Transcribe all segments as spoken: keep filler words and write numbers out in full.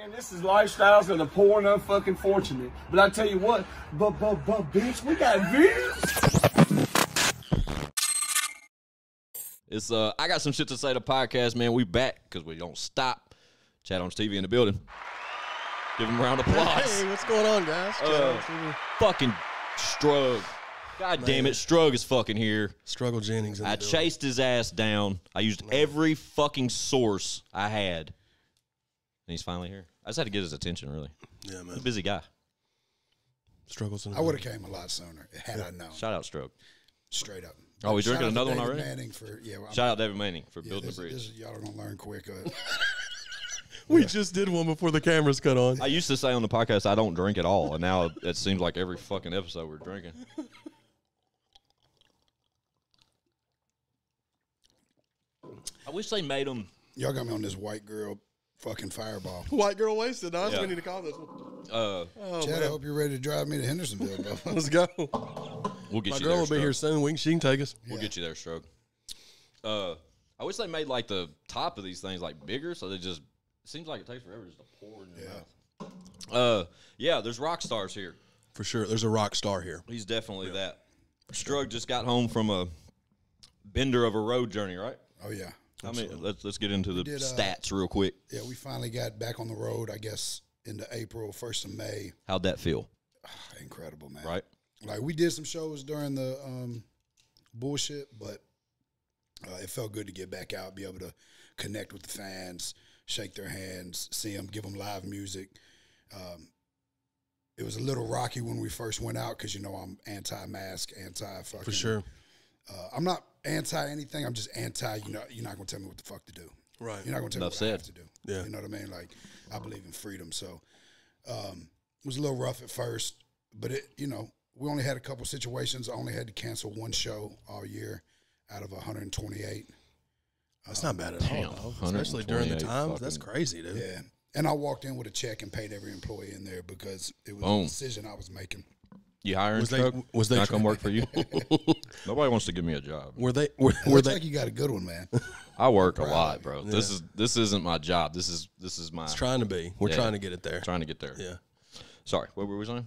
Man, this is lifestyles that are poor and unfucking fortunate. But I tell you what, but but but bitch, we got views. It's uh, I got some shit to say to podcast, man. We back because we don't stop. Chat on T V in the building. Give him a round of applause. Hey, what's going on, guys? Uh, fucking Strug. God man. Damn it, Strug is fucking here. Struggle Jennings. In the I building. Chased his ass down. I used man. every fucking source I had. And he's finally here. I just had to get his attention, really. Yeah, man. He's a busy guy. Struggles. I would have came a lot sooner had yeah. I known. Shout out, Stroke. Straight up. Oh, we drinking another one already? Manning for, yeah, well, shout I'm, out David Manning for yeah, building this, the bridge. Y'all are going to learn quick. Uh, we yeah. just did one before the cameras cut on. I used to say on the podcast, I don't drink at all. And now it seems like every fucking episode we're drinking. I wish they made them. Y'all got me on this white girl. Fucking Fireball. White girl wasted. That's what we need to call this one. Uh, oh, Chad, man. I hope you're ready to drive me to Hendersonville, bro. Let's go. We'll get My you there, My girl will Stroke. Be here soon. We can, she can take us. Yeah. We'll get you there, Stroke. Uh, I wish they made, like, the top of these things, like, bigger, so they just, it seems like it takes forever just to pour in your yeah. mouth. Uh, yeah, there's rock stars here. For sure. There's a rock star here. He's definitely yeah. that. Stroke just got home from a bender of a road journey, right? Oh, yeah. I mean, let's let's get into the did, uh, stats real quick. Yeah, we finally got back on the road, I guess, into April, first of May. How'd that feel? Incredible, man. Right? Like, we did some shows during the um, bullshit, but uh, it felt good to get back out, be able to connect with the fans, shake their hands, see them, give them live music. Um, it was a little rocky when we first went out because, you know, I'm anti-mask, anti-fucking. For sure. Uh, I'm not anti anything. I'm just anti, you know, you're not going to tell me what the fuck to do. Right. You're not going to tell Enough me what said. I have to do. Yeah. You know what I mean? Like, I believe in freedom. So um, it was a little rough at first, but, it, you know, we only had a couple situations. I only had to cancel one show all year out of one hundred twenty-eight. That's um, not bad at damn, all, though. Especially during the times. That's crazy, dude. Yeah. And I walked in with a check and paid every employee in there because it was Boom. a decision I was making. You hiring? Was Stroke? They, was they not come work for you? Nobody wants to give me a job. Were they? Were, were Looks they? Like you got a good one, man. I work a lot, bro. Yeah. This is this isn't my job. This is this is my. It's trying to be. We're yeah, trying to get it there. Trying to get there. Yeah. Sorry, what were we saying?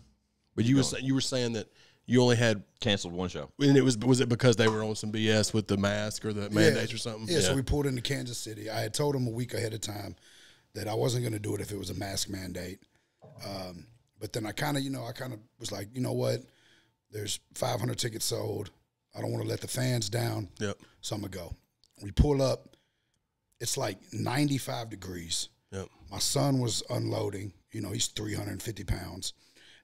But you were saying, you were saying that you only had canceled one show, and it was was it because they were on some B S with the mask or the mandates yeah. or something? Yeah, yeah. So we pulled into Kansas City. I had told them a week ahead of time that I wasn't going to do it if it was a mask mandate. Um, But then I kind of, you know, I kind of was like, you know what? There's five hundred tickets sold. I don't want to let the fans down. Yep. So I'm going to go. We pull up. It's like ninety-five degrees. Yep. My son was unloading. You know, he's three hundred fifty pounds.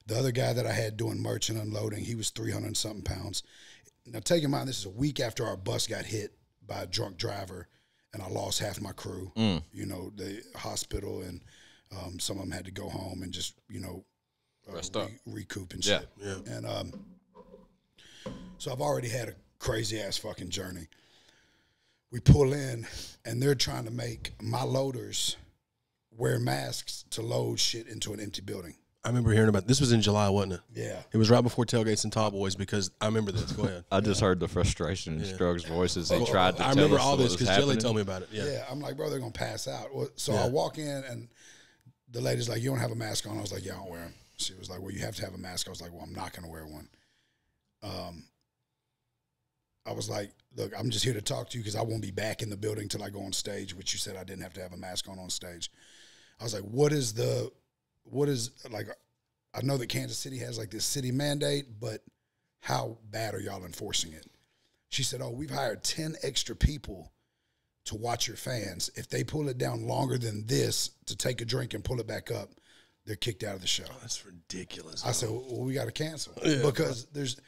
The other guy that I had doing merch and unloading, he was three hundred something pounds. Now, take in mind, this is a week after our bus got hit by a drunk driver, and I lost half my crew. Mm. You know, the hospital, and um, some of them had to go home and just, you know, Rest uh, re up. recoup and shit. Yeah, yeah. And um, so I've already had a crazy ass fucking journey. We pull in, and they're trying to make my loaders wear masks to load shit into an empty building. I remember hearing about this. Was in July, wasn't it? Yeah. It was right before Tailgates and Tall Boys, because I remember this. Go ahead. I yeah. just heard the frustration in yeah. Strug's voices. He well, tried to I tell remember us all this because Jelly told me about it. Yeah. Yeah. I'm like, bro, they're gonna pass out. Well, so yeah. I walk in, and the lady's like, "You don't have a mask on." I was like, "Yeah, I don't wear them." She was like, "Well, you have to have a mask." I was like, "Well, I'm not going to wear one." Um, I was like, "Look, I'm just here to talk to you because I won't be back in the building till I go on stage," which you said I didn't have to have a mask on on stage. I was like, what is the, what is, like, I know that Kansas City has, like, this city mandate, but how bad are y'all enforcing it? She said, "Oh, we've hired ten extra people to watch your fans. If they pull it down longer than this to take a drink and pull it back up, they're kicked out of the show." Oh, that's ridiculous. I man. said, "Well, we got to cancel." Yeah. Because there's,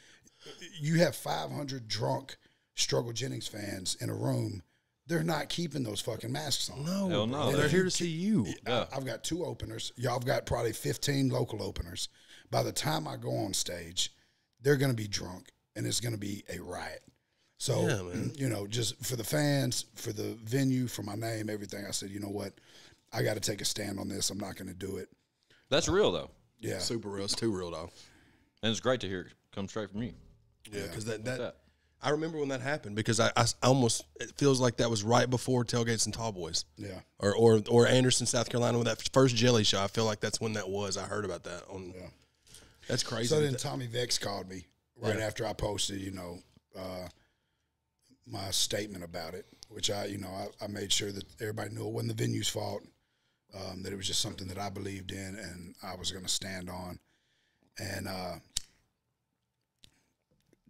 you have five hundred drunk Struggle Jennings fans in a room. They're not keeping those fucking masks on. No, hell no. They're, they're here to see you. Yeah. I've got two openers. Y'all have got probably fifteen local openers. By the time I go on stage, they're going to be drunk, and it's going to be a riot. So, yeah, you know, just for the fans, for the venue, for my name, everything, I said, you know what? I got to take a stand on this. I'm not going to do it. That's real, though. Yeah. Super real. It's too real, though. And it's great to hear it come straight from you. Yeah, because that, that, that I remember when that happened because I, I almost, it feels like that was right before Tailgates and Tall Boys. Yeah. Or, or, or Anderson, South Carolina, when that first Jelly show, I feel like that's when that was. I heard about that. On, yeah. That's crazy. So then Tommy Vext called me right yeah. after I posted, you know, uh, my statement about it, which I, you know, I, I made sure that everybody knew it wasn't the venue's fault, um, that it was just something that I believed in and I was going to stand on. And, uh,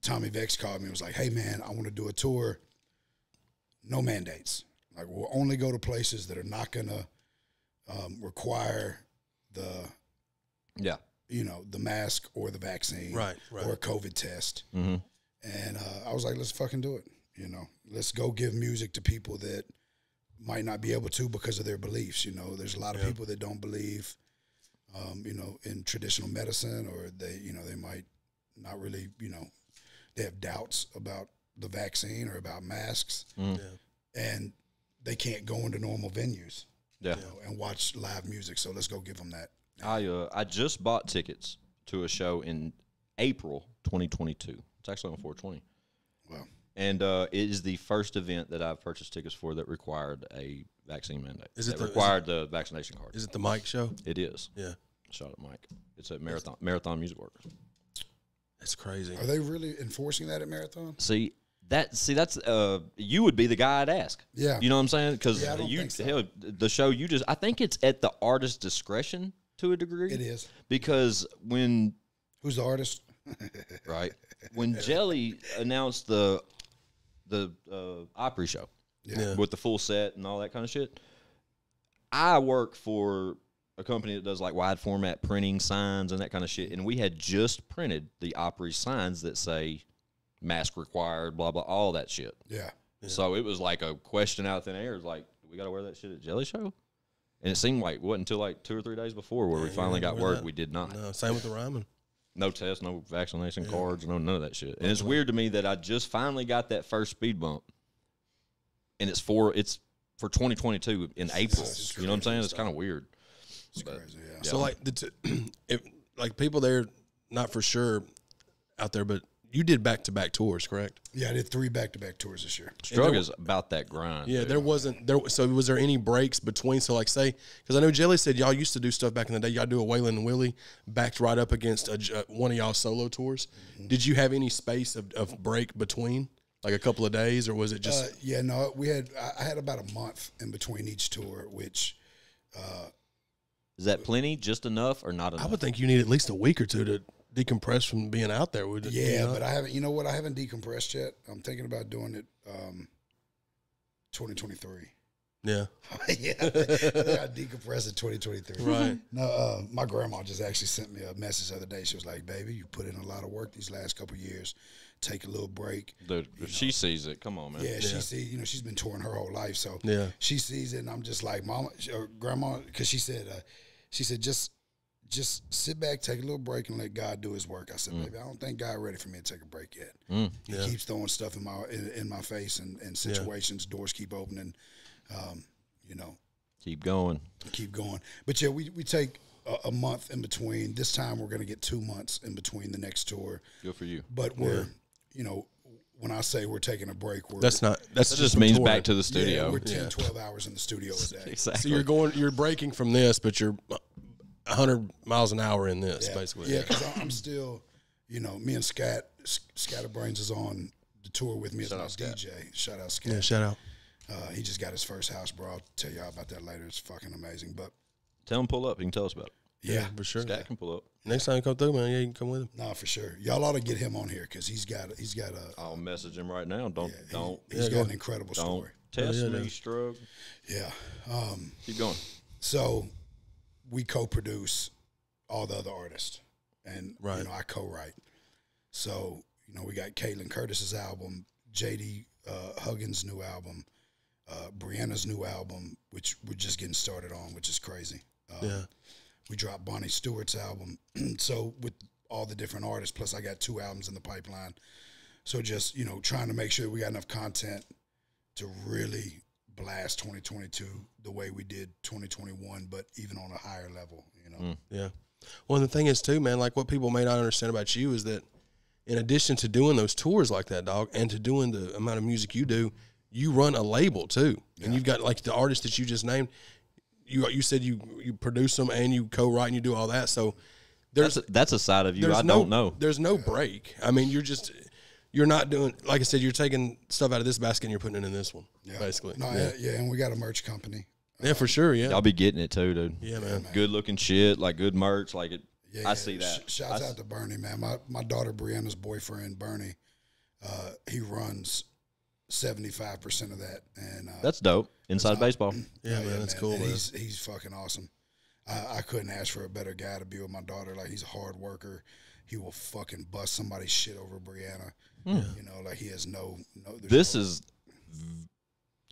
Tommy Vext called me and was like, hey, man, I want to do a tour. No mandates. Like, we'll only go to places that are not going to um, require the, yeah, you know, the mask or the vaccine right, right. or a COVID test. Mm-hmm. And uh, I was like, let's fucking do it. You know, let's go give music to people that might not be able to because of their beliefs. You know, there's a lot of yeah. people that don't believe, um, you know, in traditional medicine, or they, you know, they might not really, you know, they have doubts about the vaccine or about masks, mm. yeah. and they can't go into normal venues yeah. you know, and watch live music. So let's go give them that. I, uh, I just bought tickets to a show in April twenty twenty-two. It's actually on four twenty. Wow. And uh, it is the first event that I've purchased tickets for that required a vaccine mandate. Is it that the, required is it, the vaccination card. Is it the Mike show? It is. Yeah. Shout out Mike. It's at Marathon, Marathon Music Works. That's crazy. Are they really enforcing that at Marathon? See, that see that's uh you would be the guy I'd ask. Yeah. You know what I'm saying? Cuz yeah, you so. hell, the show you just I think it's at the artist's discretion to a degree. It is. Because when who's the artist? Right. When Jelly announced the the uh Opry show yeah. with the full set and all that kind of shit, I work for a company that does like wide format printing signs and that kind of shit. And we had just printed the Opry signs that say mask required, blah, blah, all that shit. Yeah. yeah. So it was like a question out of thin air. It was like, do we got to wear that shit at Jelly Show? And it seemed like, what, until like two or three days before where yeah, we finally got word that. we did not. No, same with the Ryman. No tests, no vaccination yeah. cards, no none of that shit. And it's weird to me that I just finally got that first speed bump. And it's for, it's for twenty twenty-two in April. You know what I'm saying? It's kind of weird. It's crazy, yeah. So, like, the t if, like people there, not for sure out there, but you did back-to-back tours, correct? Yeah, I did three back-to-back tours this year. Struggle is about that grind. Yeah, dude. there wasn't – there. So, was there any breaks between? So, like, say – because I know Jelly said y'all used to do stuff back in the day. Y'all do a Waylon and Willie backed right up against a, uh, one of y'all solo tours. Mm-hmm. Did you have any space of, of break between, like a couple of days, or was it just uh, – Yeah, no, we had – I had about a month in between each tour, which uh, – Is that plenty, just enough, or not enough? I would think you need at least a week or two to decompress from being out there. Would yeah, you know? But I haven't. You know what? I haven't decompressed yet. I'm thinking about doing it um, twenty twenty-three. Yeah. yeah. I decompressed in twenty twenty-three. Right. No, uh, my grandma just actually sent me a message the other day. She was like, baby, you put in a lot of work these last couple of years. Take a little break. Dude, she know. sees it. Come on, man. Yeah, yeah. she sees, you know, she's been touring her whole life. So yeah. she sees it, and I'm just like, Mama, or Grandma, because she said, uh, she said, just just sit back, take a little break, and let God do his work. I said, mm. baby, I don't think God ready for me to take a break yet. Mm. He yeah. keeps throwing stuff in my in, in my face and, and situations. Yeah. Doors keep opening. Um, you know, keep going, keep going. But yeah, we, we take a, a month in between. This time we're going to get two months in between the next tour. Good for you. But we're, yeah. you know, when I say we're taking a break, we're that's not that's that just means touring. Back to the studio. Yeah, we're ten, yeah. twelve hours in the studio a day. Exactly. So you're going, you're breaking from this, but you're a hundred miles an hour in this yeah. basically. Yeah, because I'm still, you know, me and Scat, Scatterbrainz is on the tour with me shout as my D J. Shout out Scat. Yeah, shout out. Uh, he just got his first house, bro. I'll tell y'all about that later. It's fucking amazing. But tell him pull up. He can tell us about it. Yeah, yeah for sure. Scat yeah. can pull up. Next time you come through, man, yeah, you can come with him. Nah, for sure. Y'all ought to get him on here because he's got he's got a. I'll message him right now. Don't yeah, he, don't. He's yeah, got go. an incredible don't story. Test oh, yeah, me, Struggle. Yeah. Um, Keep going. So we co-produce all the other artists, and right. you know I co-write. So you know we got Caitlin Curtis's album, J D uh, Huggins' new album. Uh, Brianna's new album, which we're just getting started on, which is crazy. Um, yeah. We dropped Bonnie Stewart's album. So with all the different artists, plus I got two albums in the pipeline. So just, you know, trying to make sure we got enough content to really blast twenty twenty-two the way we did twenty twenty-one, but even on a higher level, you know? Mm, yeah. Well, and the thing is too, man, like what people may not understand about you is that in addition to doing those tours like that, dog, and to doing the amount of music you do, you run a label too. Yeah. And you've got like the artists that you just named. You you said you you produce them and you co-write and you do all that. So there's that's a, that's a side of you I no, don't know. There's no break. I mean, you're just you're not doing, like I said, you're taking stuff out of this basket and you're putting it in this one. Yeah. Basically. No, yeah. yeah, and we got a merch company. Yeah, um, for sure. Yeah, I'll be getting it too, dude. Yeah, man. Yeah, man. Good looking shit, like good merch, like it. Yeah, I see that. Sh shouts I out to Bernie, man. My my daughter Brianna's boyfriend Bernie, uh, he runs seventy-five percent of that, and uh, that's dope. Inside baseball. Yeah, yeah, man, that's man. cool. Man. He's he's fucking awesome. I, I couldn't ask for a better guy to be with my daughter. Like, he's a hard worker. He will fucking bust somebody's shit over Brianna. Yeah. You know, like he has no no. This no, is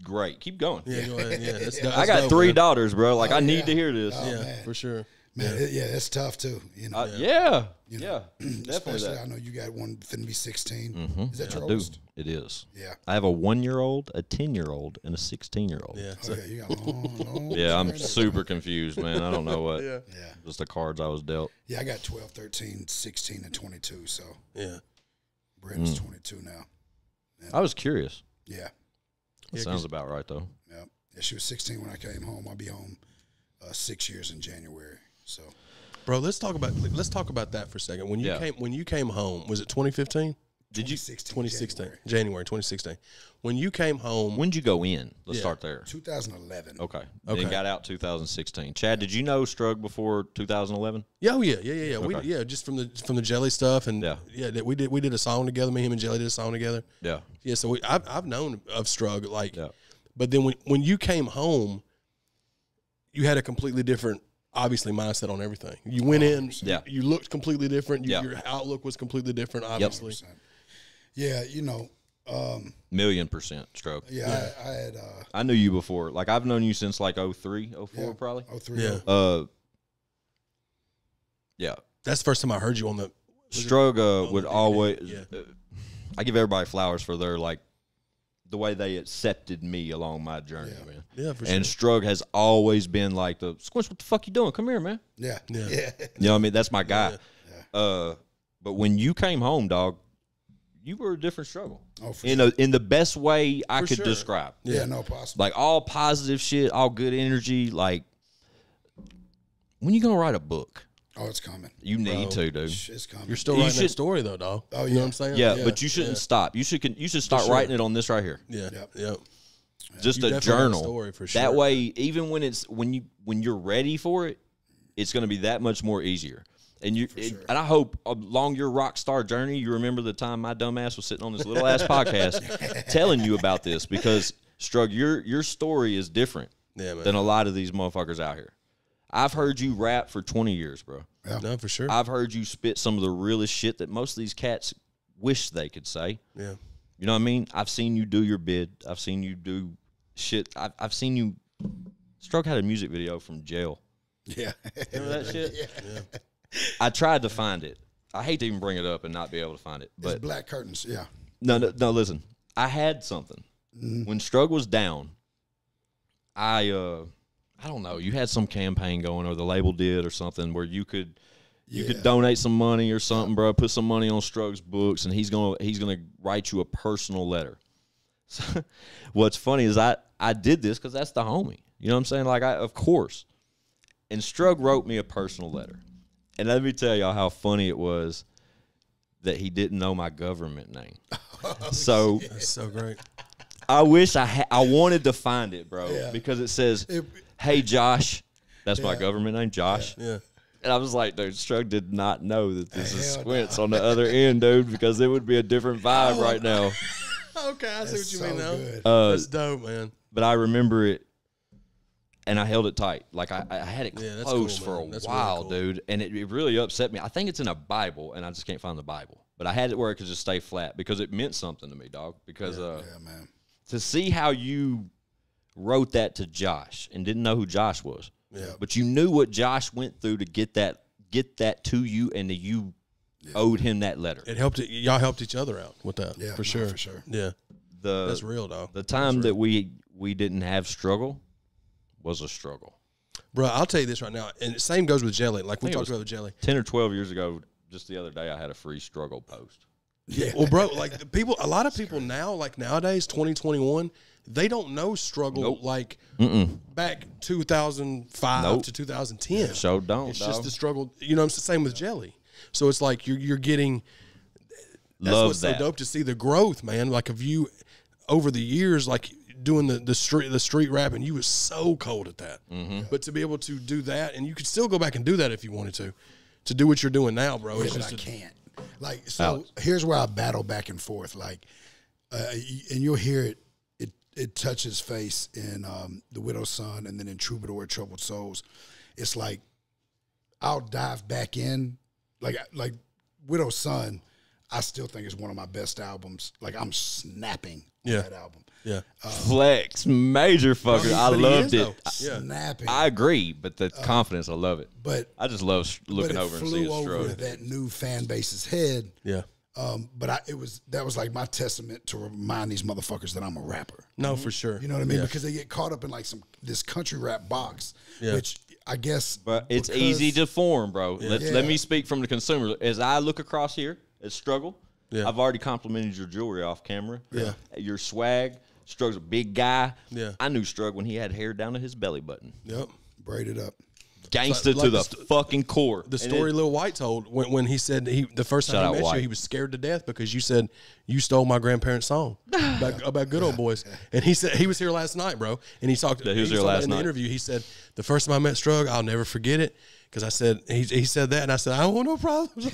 great. Keep going. Yeah, go ahead. Yeah, that's, that's I got dope, three man. daughters, bro. Like oh, I need yeah. to hear this. Oh, yeah, man. for sure. Man, yeah, it, yeah that's tough too. You know. Uh, yeah. You know, yeah. Definitely. That. I know you got one finna be sixteen. Mm-hmm. Is that yeah, your oldest? It is. Yeah. I have a one-year-old, a ten-year-old, and a sixteen-year-old. Yeah. So. Oh, yeah, you got long, long yeah, I'm super confused, man. I don't know what. yeah. yeah. Just the cards I was dealt. Yeah, I got twelve, thirteen, sixteen, and twenty-two. So yeah. Brent's mm. twenty-two now. And I was curious. Yeah. That yeah, sounds about right though. Yeah. Yeah. She was sixteen when I came home. I'll be home uh, six years in January. So, bro, let's talk about let's talk about that for a second. When you yeah. came when you came home, was it twenty fifteen? Did you twenty sixteen January. January twenty sixteen? When you came home, when did you go in? Let's yeah. start there. two thousand eleven. Okay. Okay. Then got out two thousand sixteen. Chad, did you know Strug before two thousand eleven? Yeah, oh yeah, yeah, yeah, yeah. Okay. We yeah, just from the from the Jelly stuff and yeah, yeah, we did we did a song together. Me, him, and Jelly did a song together. Yeah, yeah. So we, I've I've known of Strug like, yeah. but then when when you came home, you had a completely different. Obviously, mindset on everything. You went in, yeah. you, you looked completely different. You, yeah. Your outlook was completely different, obviously. Yep. Yeah, you know. Um, Million percent, stroke. Yeah, yeah. I, I had. Uh, I knew you before. Like, I've known you since, like, oh three, oh four, yeah, probably. oh three, yeah. Uh, yeah. That's the first time I heard you on the. Strug uh, would always. Yeah. Uh, I give everybody flowers for their, like, the way they accepted me along my journey, yeah. man. Yeah, for sure. And Strug has always been like, the Squish, what the fuck you doing? Come here, man. Yeah. Yeah. yeah. You know what I mean? That's my guy. Yeah. Yeah. Uh, but when you came home, dog, you were a different struggle. Oh, for in sure. a, in the best way I for could sure. describe. Yeah, yeah, no possible. Like, all positive shit, all good energy. Like, when you gonna write a book? Oh, it's coming. You need Bro, to, dude. It's coming. You're still you writing should, that story, though, dog. Oh, yeah. You know what I'm saying? Yeah, yeah, but you shouldn't yeah. stop. You should you should start sure. writing it on this right here. Yeah, yep. yep. Just you a journal. Story for sure. That way, even when it's when you when you're ready for it, it's going to be that much more easier. And you it, sure. and I hope along your rock star journey, you remember the time my dumb ass was sitting on this little ass podcast telling you about this, because Strug, your your story is different yeah, man. than a lot of these motherfuckers out here. I've heard you rap for twenty years, bro. Yeah. No, for sure. I've heard you spit some of the realest shit that most of these cats wish they could say. Yeah. You know what I mean? I've seen you do your bid. I've seen you do shit. I've, I've seen you. Strug had a music video from jail. Yeah. Remember that shit? Yeah. yeah. I tried to find it. I hate to even bring it up and not be able to find it. But it's Black Curtains, yeah. No, no, no, listen. I had something. Mm. When Strug was down, I... uh. I don't know. You had some campaign going, or the label did, or something, where you could, you yeah. could donate some money or something, bro. Put some money on Strug's books, and he's gonna he's gonna write you a personal letter. So, what's funny is I I did this because that's the homie. You know what I'm saying? Like I of course. And Strug wrote me a personal letter, and let me tell y'all how funny it was that he didn't know my government name. Oh, so that's so great. I wish I ha I wanted to find it, bro, yeah. because it says. It, Hey, Josh. That's yeah. my government name, Josh. Yeah. yeah. And I was like, dude, Strug did not know that this Hell is Squints no. on the other end, dude, because it would be a different vibe oh. right now. Okay, I That's see what you so mean, though. Uh, That's dope, man. But I remember it, and I held it tight. Like, I, I had it yeah, close cool, for a that's while, really cool. dude, and it, it really upset me. I think it's in a Bible, and I just can't find the Bible. But I had it where it could just stay flat because it meant something to me, dog. Because yeah, uh, yeah, man. to see how you... wrote that to Josh and didn't know who Josh was. Yeah. But you knew what Josh went through to get that get that to you, and that you yeah. owed him that letter. It helped y'all helped each other out with that. Yeah. For sure. For sure. Yeah. The That's real though. The time that we we didn't have struggle was a struggle. Bro, I'll tell you this right now. And the same goes with Jelly. Like we talked about with Jelly. Ten or twelve years ago, just the other day I had a free struggle post. Yeah. Well, bro, like people, a lot of people now, like nowadays, twenty twenty-one, they don't know Struggle nope. like Mm-mm. back two thousand five nope. to two thousand ten. So don't. It's dog. just the Struggle. You know, it's the same with Jelly. So it's like you're you're getting. That's Love what's that. so dope to see the growth, man. Like of you over the years, like doing the the street the street rap, and you was so cold at that. Mm-hmm. But to be able to do that, and you could still go back and do that if you wanted to, to do what you're doing now, bro. Yeah, it's just I a, can't. Like so, Alex. Here's where I battle back and forth. Like, uh, and you'll hear it. It it touches face in um, The Widow's Son, and then in Troubadour, Troubled Souls. It's like I'll dive back in. Like like Widow's Son, I still think it's one of my best albums. Like I'm snapping on yeah. that album. Yeah, um, Flex Major fucker. I loved it. Yeah. Snapping. I agree, but the uh, confidence, I love it. But I just love looking over and seeing it over that new fan base's head. Yeah. Um, but I, it was that was like my testament to remind these motherfuckers that I'm a rapper. No, mm-hmm. for sure. You know what I mean? Yeah. Because they get caught up in like some this country rap box, yeah. which I guess, but it's easy to form, bro. Yeah. Let yeah. let me speak from the consumer. As I look across here at Struggle, yeah. I've already complimented your jewelry off camera. Yeah, your swag. Struggle's a big guy. Yeah, I knew Struggle when he had hair down to his belly button. Yep, braided up. Gangsta like, to like the, the fucking core. The story it, Lil Wyte told when, when he said he the first time he met you, he was scared to death because you said you stole my grandparents' song about, about Good Old Boys. And he said he was here last night, bro. And he talked. Yeah, he was he here last in night. In the interview, he said the first time I met Struggle, I'll never forget it because I said he he said that, and I said I don't want no problems.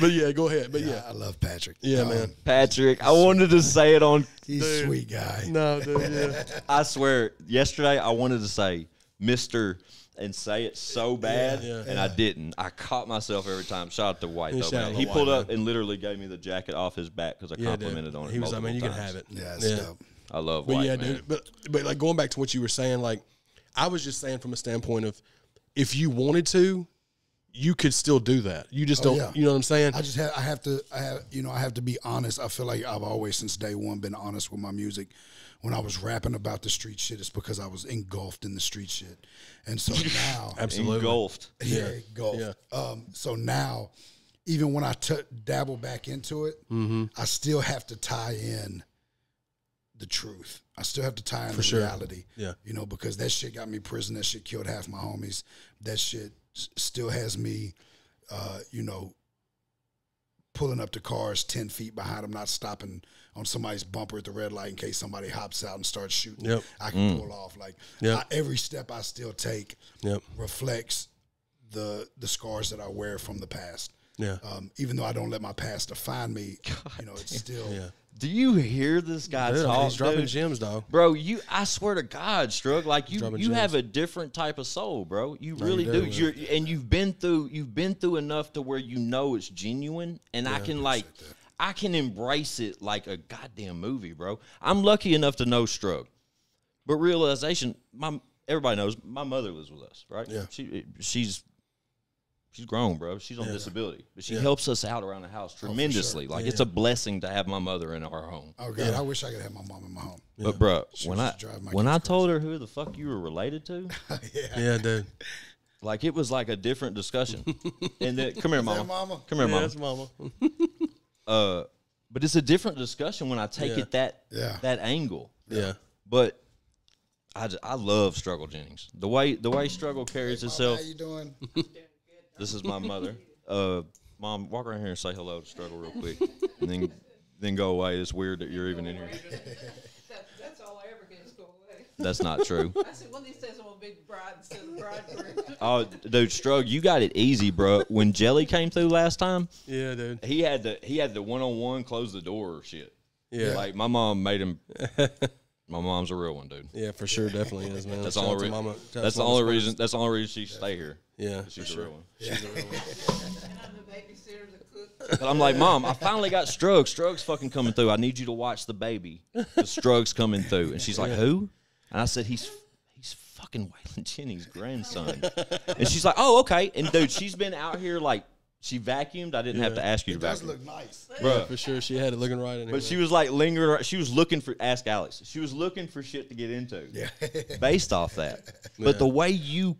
But yeah, go ahead. But yeah, yeah. I love Patrick. Yeah, um, man, Patrick. I wanted to say it on. He's a sweet guy. No, dude. Yeah. I swear, yesterday I wanted to say Mister and say it so bad, yeah, yeah, and yeah. I didn't. I caught myself every time. Shout out to White, though, man. He pulled White, up man. and literally gave me the jacket off his back because I yeah, complimented dude. on it He was like, man, you times. can have it. Yeah, that's yeah. dope. I love but White, yeah, man. Dude, but, but, like, going back to what you were saying, like, I was just saying from a standpoint of if you wanted to, you could still do that. You just oh, don't, yeah. you know what I'm saying? I just have, I have to, I have, you know, I have to be honest. I feel like I've always, since day one, been honest with my music. When I was rapping about the street shit, it's because I was engulfed in the street shit. And so now. Absolutely. Engulfed. Yeah, yeah. engulfed. Yeah. Um, so now, even when I t dabble back into it, mm-hmm. I still have to tie in the truth. I still have to tie in For the sure. reality. Yeah. You know, because that shit got me prison. That shit killed half my homies. That shit still has me, uh, you know, pulling up to cars ten feet behind them, not stopping on somebody's bumper at the red light in case somebody hops out and starts shooting. Yep. I can mm. pull off. Like yep. I, every step I still take yep. reflects the the scars that I wear from the past. Yeah. Um, even though I don't let my past define me, God you know, it's damn. still. Yeah. Do you hear this guy yeah, talk? He's dropping dude? gems, dog. Bro, you. I swear to God, Strug, like you, you gems. have a different type of soul, bro. You no, really you do. do. You're, and you've been through, you've been through enough to where you know it's genuine, and yeah, I can like, I can embrace it like a goddamn movie, bro. I'm lucky enough to know Strug, but realization, my everybody knows my mother lives with us, right? Yeah, she she's. She's grown, bro. She's on yeah. disability. But she yeah. helps us out around the house tremendously. Oh, sure. Like, yeah, it's yeah. a blessing to have my mother in our home. Oh, God. Yeah. I wish I could have my mom in my home. Yeah. But, bro, she when I when I told crazy. her who the fuck you were related to. yeah. yeah, dude. Like, it was like a different discussion. And then, come here, mama. mama. Come here, yeah, mama. That's mama. uh, but it's a different discussion when I take yeah. it that, yeah. that angle. Yeah. yeah. But... I, just, I love Struggle Jennings. The way, the way Struggle carries hey, itself. How you doing? This is my mother. Uh, Mom, walk around here and say hello to Struggle real quick, and then then go away. It's weird that you're even in here. That, that's all I ever get is go away. That's not true. I said one of these days I'm a big bride instead of bridegroom. Oh, dude, Strug, you got it easy, bro. When Jelly came through last time, yeah, dude, he had the he had the one on one close the door shit. Yeah, like my mom made him. My mom's a real one, dude. Yeah, for sure, definitely is, man. That's, all re mama, that's the only reason. That's the only reason she should stay here. Yeah, she's sure. a real one. Yeah. She's a real one. And I'm the babysitter, the cook. But I'm like, Mom, I finally got Strug. Strug's fucking coming through. I need you to watch the baby. The Strug's coming through, and she's like, who? And I said, he's he's fucking Waylon Jennings' grandson. And she's like, oh, okay. And dude, she's been out here like. She vacuumed. I didn't yeah. have to ask you it to vacuum. It does look nice. Bro. Yeah, for sure. She had it looking right in there. But she was like lingering. She was looking for, ask Alex. She was looking for shit to get into yeah. based off that. Yeah. But the way you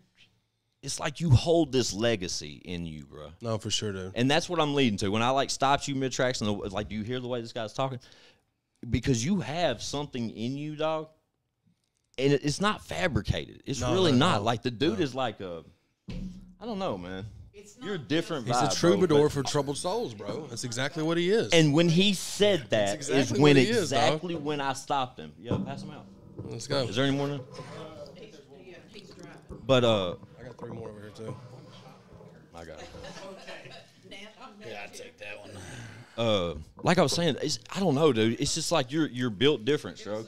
it's like you hold this legacy in you, bro. No, for sure, dude. And that's what I'm leading to. When I, like, stopped you mid-tracks and, the, like, do you hear the way this guy's talking? Because you have something in you, dog, and it, it's not fabricated. It's no, really no, not. No, like, the dude no. is like a, I don't know, man. It's You're a different vibe, He's a troubadour bro, for troubled souls, bro. That's exactly what he is. And when he said that exactly is when is, exactly dog. when I stopped him. Yeah, pass him out. Let's go. Is there any more now? But, uh... I got three more over here, too. I got it. Yeah, I'll take that one. Uh, like I was saying, it's, I don't know, dude. It's just like you're you're built different, bro.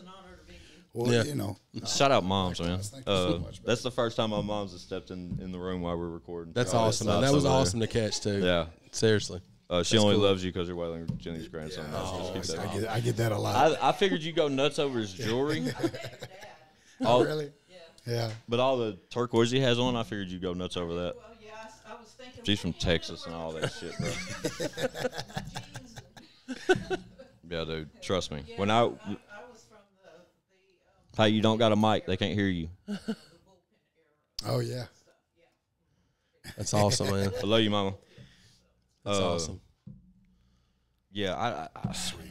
Well, yeah. you know. Shout out moms, man. Uh, that's the first time my moms have stepped in, in the room while we were recording. That's oh, awesome. That was awesome to catch, too. Yeah. Seriously. Uh, she that's only cool. loves you because you're Waylon Jennings' grandson. Yeah. Oh, just keep that I, get, I get that a lot. I, I figured you go nuts over his jewelry. Oh, really? Yeah. But all the turquoise he has on, I figured you go nuts over that. Well, yeah, I, I was thinking. She's from Texas and all that shit, bro. Yeah, dude. Trust me. Yeah, when I... I Hey, you don't got a mic. They can't hear you. Oh, yeah. That's awesome, man. I love you, Mama. That's uh, awesome. Yeah, I... I Sweet.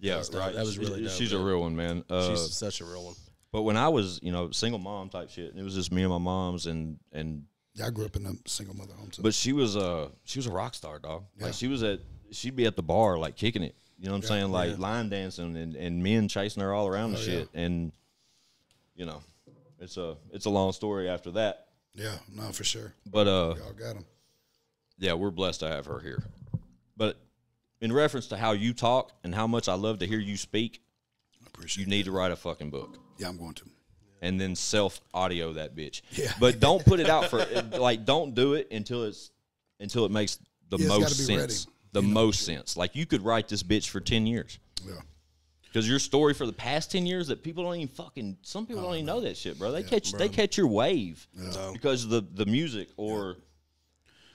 Yeah, that right. That was really dope. She's man. a real one, man. Uh, She's such a real one. But when I was, you know, single mom type shit, and it was just me and my moms and... and yeah, I grew up in a single mother home, too. But she was, uh, she was a rock star, dog. Yeah. Like, she was at... She'd be at the bar, like, kicking it. You know what I'm yeah, saying? Like, yeah. line dancing and, and men chasing her all around and oh, shit. Yeah. And... You know, it's a it's a long story after that. Yeah, no, for sure. But uh, y'all got him. Yeah, we're blessed to have her here. But in reference to how you talk and how much I love to hear you speak, I appreciate. You need that. to write a fucking book. Yeah, I'm going to. And then self audio that bitch. Yeah. But don't put it out for like. Don't do it until it's until it makes the yeah, most sense. Ready. The you most know, sense. Sure. Like you could write this bitch for ten years. Yeah. Because your story for the past ten years that people don't even fucking some people oh, don't even know that shit, bro. They yeah, catch bro. they catch your wave yeah. because of the the music or yeah.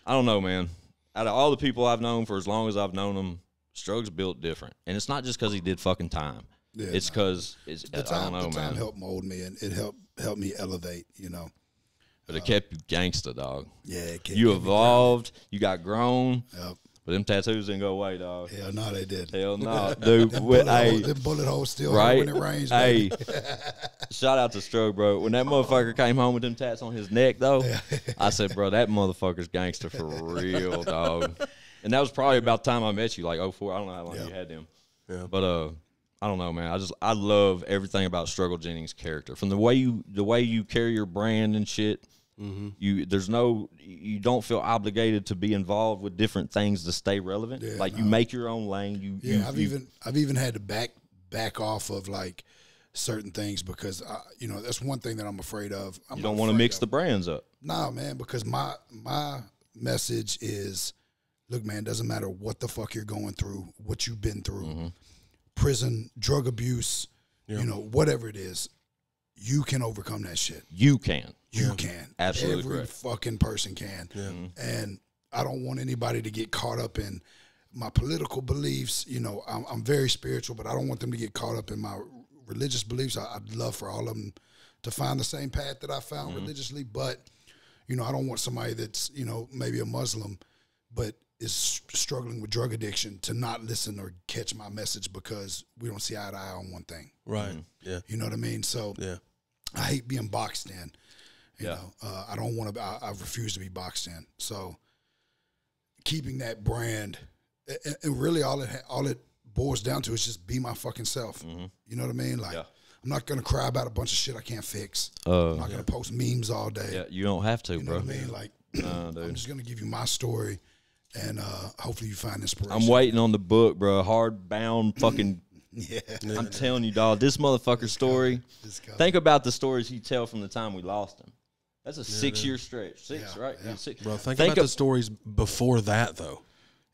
I don't know, man. Out of all the people I've known for as long as I've known them, Strug's built different, and it's not just because he did fucking time. Yeah, it's because no. it's the time, I don't know, the time man. Helped mold me, and it helped helped me elevate, you know. But uh, it kept you gangster, dog. Yeah, it kept you evolved. You got grown. Yep. But them tattoos didn't go away, dog. Hell no, they did. Hell no, dude. Them bullet, hey, hole, bullet holes still right? when it rains. Hey, shout out to Stroh, bro. When that motherfucker came home with them tats on his neck, though, I said, bro, that motherfucker's gangster for real, dog. And that was probably about the time I met you, like oh four. I don't know how long yeah. you had them. Yeah. But uh, I don't know, man. I just I love everything about Struggle Jennings' character, from the way you the way you carry your brand and shit. Mm-hmm. You there's no you don't feel obligated to be involved with different things to stay relevant. Yeah, like no. you make your own lane. You yeah. You, I've you, even I've even had to back back off of like certain things because I, you know that's one thing that I'm afraid of. I'm you don't want to mix of. the brands up. Nah, man, because my my message is, look, man, doesn't matter what the fuck you're going through, what you've been through, mm-hmm. prison, drug abuse, yeah. you know, whatever it is. You can overcome that shit. You can. You yeah. can. Absolutely Every correct. fucking person can. Yeah. And I don't want anybody to get caught up in my political beliefs. You know, I'm, I'm very spiritual, but I don't want them to get caught up in my religious beliefs. I, I'd love for all of them to find the same path that I found mm-hmm. religiously. But, you know, I don't want somebody that's, you know, maybe a Muslim, but is struggling with drug addiction to not listen or catch my message because we don't see eye to eye on one thing. Right. Mm-hmm. Yeah. You know what I mean? So, yeah. I hate being boxed in. You yeah. know, uh, I don't want to. I, I refuse to be boxed in. So, keeping that brand, and, and really all it all it boils down to is just be my fucking self. Mm-hmm. You know what I mean? Like, yeah. I'm not gonna cry about a bunch of shit I can't fix. Uh, I'm not yeah. gonna post memes all day. Yeah, you don't have to, you know bro. What I mean, like, nah, dude. I'm just gonna give you my story, and uh, hopefully you find inspiration. I'm waiting on the book, bro. Hardbound, fucking. Yeah. I'm telling you, dog, this motherfucker's story. Think about the stories he tell from the time we lost him. That's a yeah, six-year yeah. stretch. Six, yeah, right? Yeah. Six. Bro, think, think about the stories before that, though.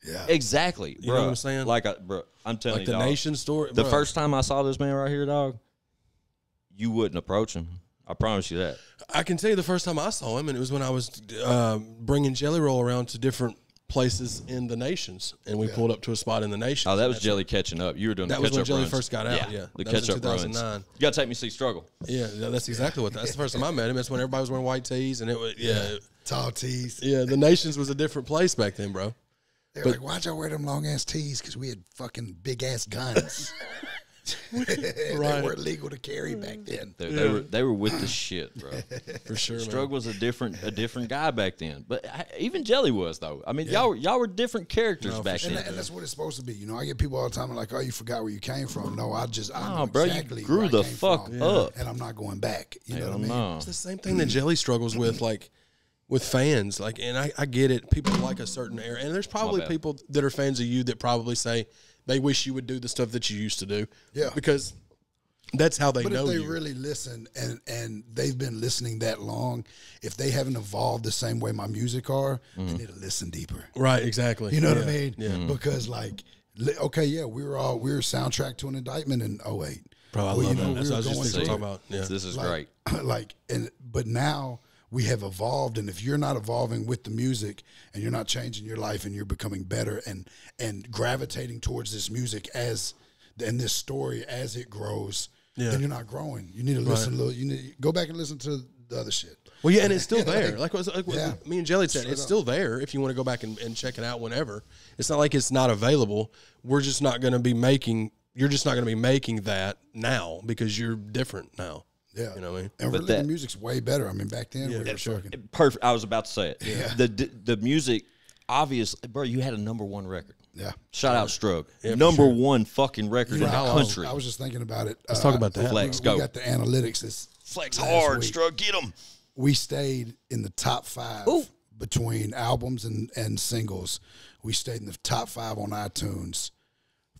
Yeah. Exactly. You bro. know what I'm saying? Like, I, bro, I'm telling like you, Like the dog, nation story. The bro. first time I saw this man right here, dog, you wouldn't approach him. I promise you that. I can tell you the first time I saw him, and it was when I was uh, bringing Jelly Roll around to different places in the nations, and we yeah. pulled up to a spot in the nations. Oh, that was Jelly catching up. You were doing that the was when Jelly runs. first got out. Yeah, yeah. the that catch was in up runs. You gotta take me to see Struggle. Yeah, that's exactly what. That's the first time I met him. That's when everybody was wearing white tees, and it was yeah. yeah. Tall tees. Yeah, the Nations was a different place back then, bro. They were but, like, why'd y'all wear them long-ass tees? Because we had fucking big-ass guns. Right. They were illegal to carry back then. They, they, yeah. were, they were with the shit, bro. For sure, Struggle was a different, a different guy back then. But I, even Jelly was, though. I mean, y'all yeah. were different characters no, back sure. then. And, that, and that's what it's supposed to be. You know, I get people all the time like, oh, you forgot where you came from. No, I just, I no, know bro, exactly you grew where the I came fuck from, up. And I'm not going back. You Hell know what I mean? No. It's the same thing mm. that Jelly struggles with, like, with fans, like, and I, I get it. People like a certain era, and there's probably people that are fans of you that probably say they wish you would do the stuff that you used to do. Yeah, because that's how they but know. If they you. really listen, and and they've been listening that long, if they haven't evolved the same way my music are, mm. they need to listen deeper. Right? Exactly. You know yeah. what I mean? Yeah. Mm. Because like, okay, yeah, we were all we were soundtrack to an indictment in oh eight. Bro, I well, love you know, that. That's we what I was just talking about. Yeah. This is like, great. Like, and but now. We have evolved, and if you're not evolving with the music and you're not changing your life and you're becoming better and and gravitating towards this music as and this story as it grows, yeah. then you're not growing. You need to right. listen a little. You need go back and listen to the other shit. Well, yeah, and it's still there. Like, like, like yeah. me and Jelly said, Straight it's up. still there if you want to go back and, and check it out whenever. It's not like it's not available. We're just not going to be making. You're just not going to be making that now because you're different now. Yeah, you know what I mean? And but really that, the music's way better. I mean, back then yeah, we were sure. fucking perfect. I was about to say it. Yeah. The the music, obviously, bro. You had a number one record. Yeah. Shout out Strug. Yeah, number sure. one fucking record yeah, in the I country. Was, I was just thinking about it. Let's uh, talk about that. Flex, we, go. We got the analytics. This Flex hard, week. Strug, get them. We stayed in the top five Ooh. between albums and and singles. We stayed in the top five on iTunes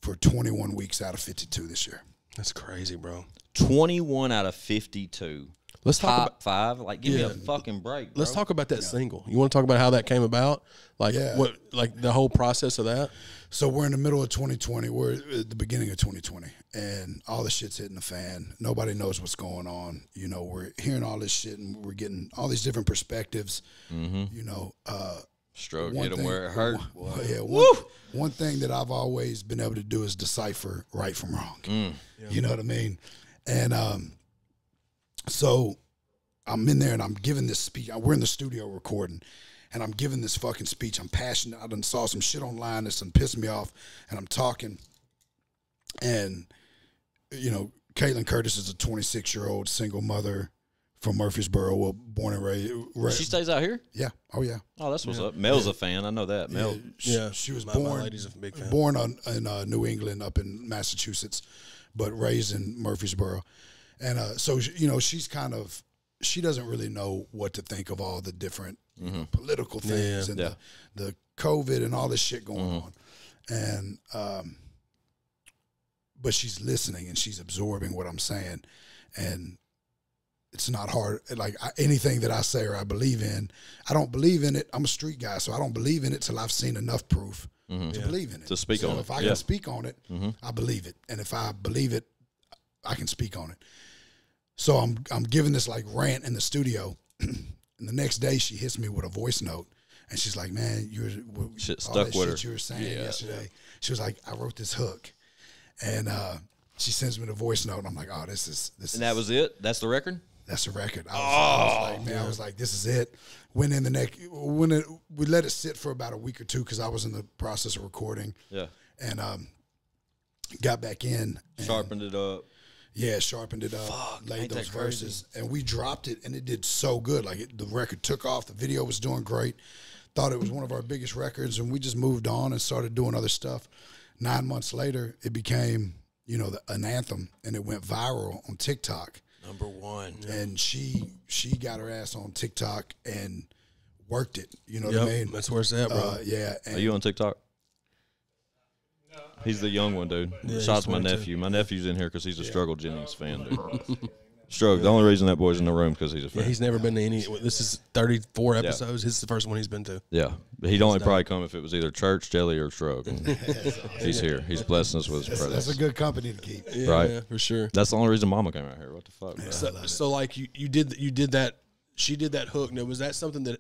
for twenty-one weeks out of fifty-two this year. That's crazy, bro. twenty-one out of fifty-two. Let's talk Top about, five. Like, give yeah. me a fucking break, bro. Let's talk about that yeah. single. You want to talk about how that came about? Like, yeah. what? Like the whole process of that? So we're in the middle of twenty twenty. We're at the beginning of twenty twenty. And all the shit's hitting the fan. Nobody knows what's going on. You know, we're hearing all this shit, and we're getting all these different perspectives. Mm-hmm. You know. Uh, Stroke, hit them where it hurt. Well, yeah, one, one thing that I've always been able to do is decipher right from wrong. Mm. Yeah. You know what I mean? And um, so I'm in there and I'm giving this speech. We're in the studio recording, and I'm giving this fucking speech. I'm passionate. I done saw some shit online that's done pissing me off, and I'm talking. And, you know, Caitlin Curtis is a twenty-six-year-old single mother from Murfreesboro, well, born and raised. raised. She stays out here? Yeah. Oh, yeah. Oh, that's what's yeah. up. Mel's yeah. a fan. I know that. Mel. Yeah. She, yeah. she was my, born, my lady's a big fan. born on, in uh, New England up in Massachusetts, but raised in Murfreesboro. And uh, so, you know, she's kind of, she doesn't really know what to think of all the different mm-hmm. political things yeah, and yeah. The, the COVID and all this shit going mm-hmm. on. And, um, but she's listening and she's absorbing what I'm saying. And it's not hard. Like I, anything that I say or I believe in, I don't believe in it. I'm a street guy, so I don't believe in it till I've seen enough proof mm-hmm. to yeah. believe in it. To speak so on if it. If I can yeah. speak on it, mm-hmm. I believe it. And if I believe it, I can speak on it. So I'm I'm giving this like rant in the studio, and the next day she hits me with a voice note, and she's like, "Man, you're shit all stuck that with shit her. you were saying yeah, yesterday." Yeah. She was like, "I wrote this hook," and uh, she sends me the voice note, and I'm like, "Oh, this is this." And is, that was it. That's the record. That's the record. I was, oh, I was like, man, yeah. I was like, this is it. Went in the neck. When it, we let it sit for about a week or two because I was in the process of recording. Yeah, and um, got back in, and sharpened it up. Yeah, sharpened it up, Fuck, laid those verses, and we dropped it, and it did so good. Like, it, the record took off. The video was doing great. Thought it was one of our biggest records, and we just moved on and started doing other stuff. Nine months later, it became, you know, the, an anthem, and it went viral on TikTok. Number one. Yeah. And she she got her ass on TikTok and worked it. You know yep, what I mean? That's where it's at, bro. Uh, yeah. Are you on TikTok? No. He's the young one, dude. Yeah, Shots my nephew. My nephew's in here because he's a yeah. Struggle Jennings fan, dude. Struggle. The only reason that boy's in the room because he's a fan. Yeah, he's never been to any. This is thirty-four episodes. Yeah. This is the first one he's been to. Yeah. But he'd only probably come if it was either Church, Jelly, or Struggle. He's here. He's blessing us with his presence. That's a good company to keep. Yeah, right. Yeah, for sure. That's the only reason Mama came out here. What the fuck? Yeah, so, so like, you, you did you did that. She did that hook. Now, was that something that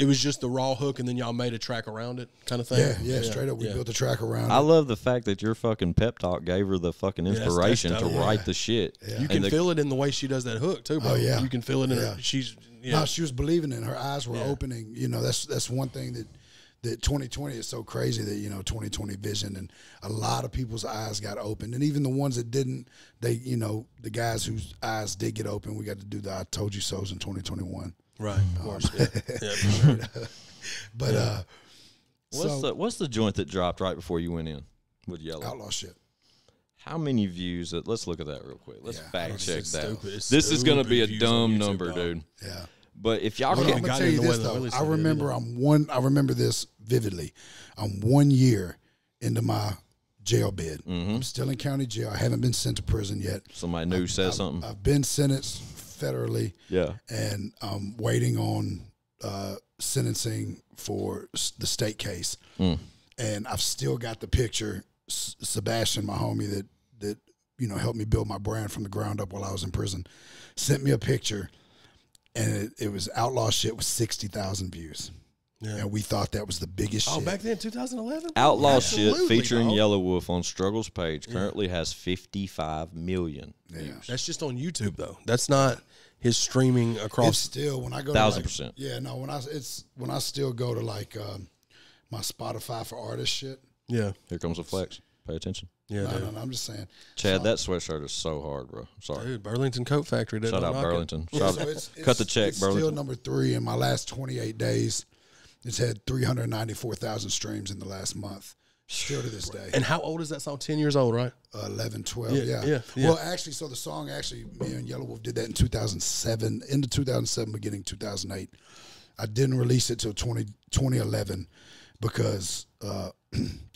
It was just the raw hook, and then y'all made a track around it, kind of thing. Yeah, yeah, yeah. straight up, we yeah. built a track around. I it. love the fact that your fucking pep talk gave her the fucking inspiration yeah, that's, that's to yeah. write the shit. Yeah. You and can the, feel it in the way she does that hook too. Bro. Oh yeah, you can feel it in yeah. her. She's yeah. no, she was believing in her eyes were yeah. opening. You know, that's that's one thing that that twenty twenty is so crazy that you know twenty twenty vision, and a lot of people's eyes got opened, and even the ones that didn't, they you know the guys whose eyes did get open, we got to do the I told you so's in twenty twenty-one. Right, of course. Um, yeah. Yeah, sure. But yeah. uh, what's so, the what's the joint that dropped right before you went in with Yellow? Outlaw shit. How many views? That, let's look at that real quick. Let's yeah, fact check that. This stupid is going to be a dumb number, dog. dude. Yeah. But if y'all can't, I'm gonna tell you this though. I remember I'm one. I remember this vividly. I'm one year into my jail bid. Mm-hmm. I'm still in county jail. I haven't been sent to prison yet. Somebody new I've, says I've, something. I've been sentenced federally, yeah, and I'm waiting on uh, sentencing for the state case, mm. and I've still got the picture. S Sebastian, my homie, that that you know helped me build my brand from the ground up while I was in prison, sent me a picture, and it, it was Outlaw shit with sixty thousand views, yeah. and we thought that was the biggest. Oh, shit. Back then, two thousand eleven, Outlaw Absolutely, shit featuring dog. Yelawolf on Struggle's page currently yeah. has fifty five million yeah. views. That's just on YouTube though. That's not. His streaming across it's still when I go thousand to like, percent. Yeah, no, when I it's when I still go to like um, my Spotify for artist shit. Yeah, here comes a flex. Pay attention. Yeah, no, no, no, I'm just saying, Chad, so, that sweatshirt is so hard, bro. I'm sorry, dude. Burlington Coat Factory. Shout out Burlington. Shout yeah, so it's, it's, cut the check, it's Burlington. Still number three in my last twenty-eight days. It's had three hundred ninety-four thousand streams in the last month. Still to this day. And how old is that song? ten years old, right? Uh, eleven, twelve, yeah, yeah. Yeah, yeah. Well, actually, so the song, actually, me and Yelawolf did that in two thousand seven, into two thousand seven, beginning two thousand eight. I didn't release it till twenty, twenty eleven because uh,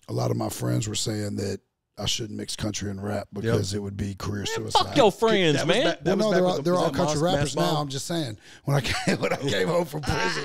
a lot of my friends were saying that I shouldn't mix country and rap because yep. it would be career man, suicide. Fuck your friends, that man. That well, no, they're all, the, they're all country Moss, rappers now. Ball? I'm just saying, when I came, when I came home from prison,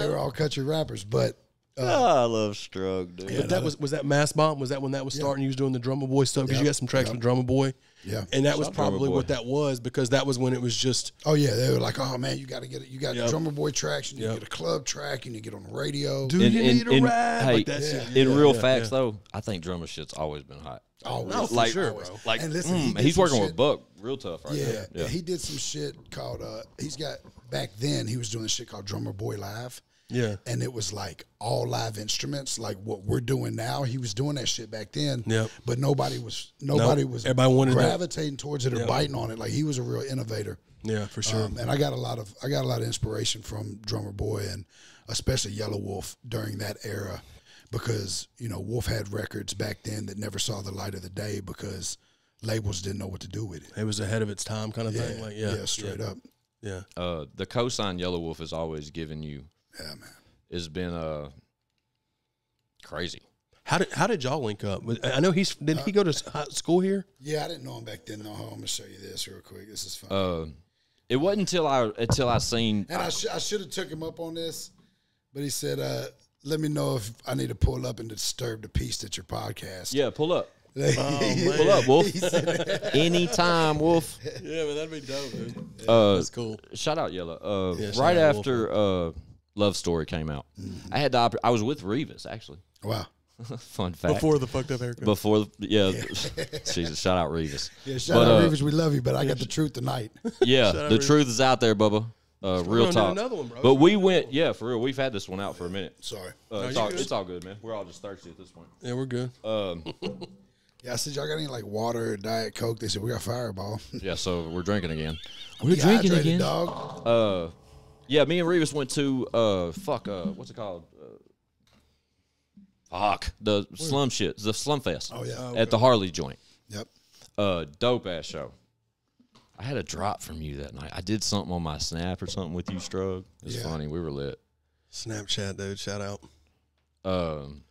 they were all country rappers, but... Uh, oh, I love Strug, dude. Yeah, but that was was that Mass Bomb? Was that when that was yeah. starting? You was doing the Drummer Boy stuff because yeah. you got some tracks yeah. with Drummer Boy. Yeah, and that Shot was probably what that was because that was when it was just. Oh yeah, they were like, oh man, you got to get it. You got yep. Drummer Boy tracks, and yep. you get a club track, and you get on the radio. Do and, you and, need a and, ride? Hey, like that's yeah, yeah, in yeah, real yeah, facts yeah. though, I think drummer shit's always been hot. Always, no, for like, sure, bro. Like, and listen, mm, he he's working shit. with Buck real tough right yeah. now. Yeah, he did some shit called. Uh, he's got back then. He was doing shit called Drummer Boy Live. Yeah, and it was like all live instruments, like what we're doing now. He was doing that shit back then. Yeah, but nobody was nobody nope. was Everybody wanted gravitating that. towards it or yep. biting on it. Like he was a real innovator. Yeah, for sure. Um, and I got a lot of I got a lot of inspiration from Drummer Boy and especially Yelawolf during that era, because you know Wolf had records back then that never saw the light of the day because labels didn't know what to do with it. It was ahead of its time, kind of yeah. thing. Like yeah, yeah straight yeah. up. Yeah. Uh, the cosign Yelawolf has always given you. Yeah, man, it's been uh crazy. How did how did y'all link up? I know he's did uh, he go to school here? Yeah, I didn't know him back then. No, I'm gonna show you this real quick. This is fun. Uh, it wasn't until I until I seen. And I, I, sh I should have took him up on this, but he said, uh, "Let me know if I need to pull up and disturb the peace at your podcast." Yeah, pull up. Like, oh, pull up, Wolf. Anytime, Wolf. Yeah, but that'd be dope, dude. Yeah, uh, that's cool. Shout out, Yellow. Uh, yeah, right out after. Wolf. Uh, Love Story came out. Mm-hmm. I had the I was with Revis actually. Wow. Fun fact. Before the fucked up haircut. Before the, yeah. yeah. Jesus, shout out Revis. Yeah, shout but, out uh, Revis. We love you, but I got the truth tonight. Yeah, the Revis. truth is out there, Bubba. Uh, real talk. Another one, bro. But we went, yeah, for real. We've had this one out for a minute. Sorry. Uh, no, it's, all, it's all good, man. We're all just thirsty at this point. Yeah, we're good. Um, yeah, I said y'all got any like water, or Diet Coke? They said we got Fireball. Yeah, so we're drinking again. We're drinking again, dog. Uh. Yeah, me and Revis went to, uh, fuck, uh, what's it called? Uh, fuck, the Where? slum shit, the Slumfest. Oh, yeah. Oh, okay. At the Harley joint. Yep. Uh, dope-ass show. I had a drop from you that night. I did something on my Snap or something with you, Strug. It's yeah. funny. We were lit. Snapchat, dude. Shout out. Um.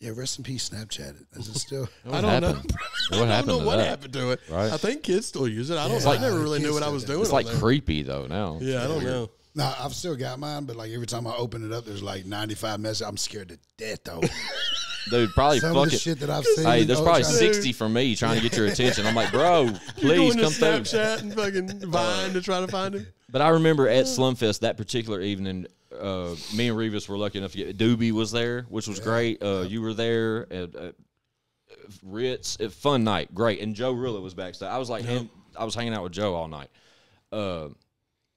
Yeah, rest in peace, Snapchat. Is it still? I don't happened? know. What I don't know to what that? happened to it. Right? I think kids still use it. I don't. Yeah, I never really knew what I was doing. It's like there. creepy, though, now. Yeah, yeah, I don't know. No, I've still got mine, but like every time I open it up, there's like ninety-five messages. I'm scared to death though. Dude, probably Some fuck of the it. shit that I've seen. Hey, there's probably dude. sixty from me trying to get your attention. I'm like, bro, please come through. Snapchat and fucking Vine to try to find it. But I remember at Slumfest that particular evening, uh, me and Revis were lucky enough to get. Doobie was there, which was yeah. great. Uh, yeah. You were there. At, at Ritz. At fun night. Great. And Joe Rilla was backstage. I was like, yeah. him, I was hanging out with Joe all night. Uh,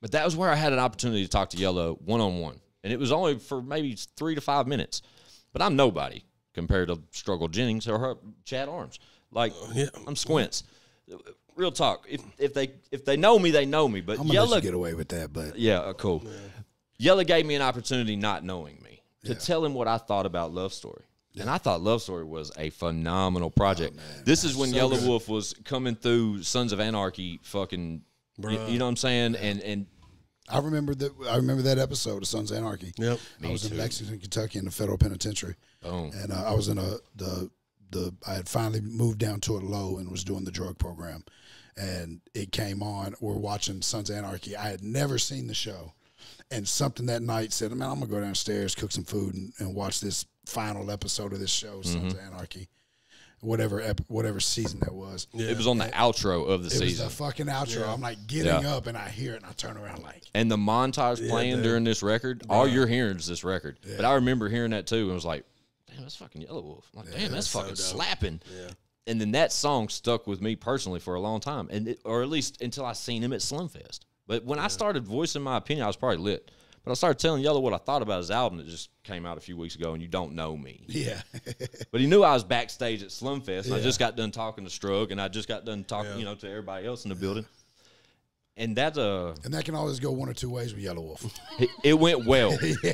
but that was where I had an opportunity to talk to Yellow one-on-one. And it was only for maybe three to five minutes. But I'm nobody compared to Struggle Jennings or her, Chad Arms. Like, uh, yeah. I'm Squints. Real talk. If if they if they know me, they know me. But I'm Yellow, let you get away with that, but yeah, uh, cool. Yeah. Yellow gave me an opportunity, not knowing me, to yeah. tell him what I thought about Love Story, yeah. and I thought Love Story was a phenomenal project. Oh, man, this man. is when so Yelawolf was coming through Sons of Anarchy, fucking. You, you know what I'm saying? Yeah. And and I remember that. I remember that episode of Sons of Anarchy. Yep. I was too. in Lexington, Kentucky, in the federal penitentiary. Oh. And uh, I was in a the the. I had finally moved down to a low and was doing the drug program. And it came on. We're watching Sons of Anarchy. I had never seen the show. And something that night said, man, I'm going to go downstairs, cook some food, and, and watch this final episode of this show, mm-hmm. Sons of Anarchy, whatever ep whatever season that was. Yeah. It was on the and outro of the it season. It was the fucking outro. Yeah. I'm like getting yeah. up, and I hear it, and I turn around like. And the montage yeah, playing dude. during this record, yeah. all you're hearing is this record. Yeah. But I remember hearing that, too, and was like, damn, that's fucking Yelawolf. Like, yeah, damn, that's, that's fucking so slapping. Yeah. And then that song stuck with me personally for a long time, and it, or at least until I seen him at Slumfest. But when yeah. I started voicing my opinion, I was probably lit. But I started telling Yellow what I thought about his album that just came out a few weeks ago, and You Don't Know Me. Yeah. But he knew I was backstage at Slumfest, and yeah. I just got done talking to Strug, and I just got done talking, yeah. you know, to everybody else in the yeah. building. And that's a... And that can always go one or two ways with Yelawolf. It, it went well. yeah.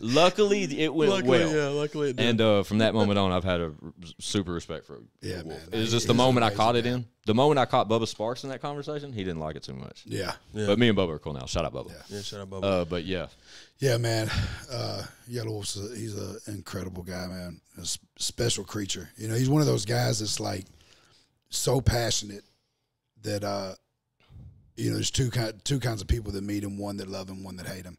Luckily, it went luckily, well. Yeah, luckily it did. And uh, from that moment on, I've had a super respect for yeah, Yelawolf. Man, it was just the moment amazing, I caught it man. in. The moment I caught Bubba Sparks in that conversation, he didn't like it too much. Yeah. yeah. But me and Bubba are cool now. Shout out, Bubba. Yeah, yeah shout out, Bubba. Uh, but, yeah. Yeah, man. Uh, Yelawolf's a, he's an incredible guy, man. A special creature. You know, he's one of those guys that's, like, so passionate that... uh You know, there's two kind, two kinds of people that meet him: one that love him, one that hate him.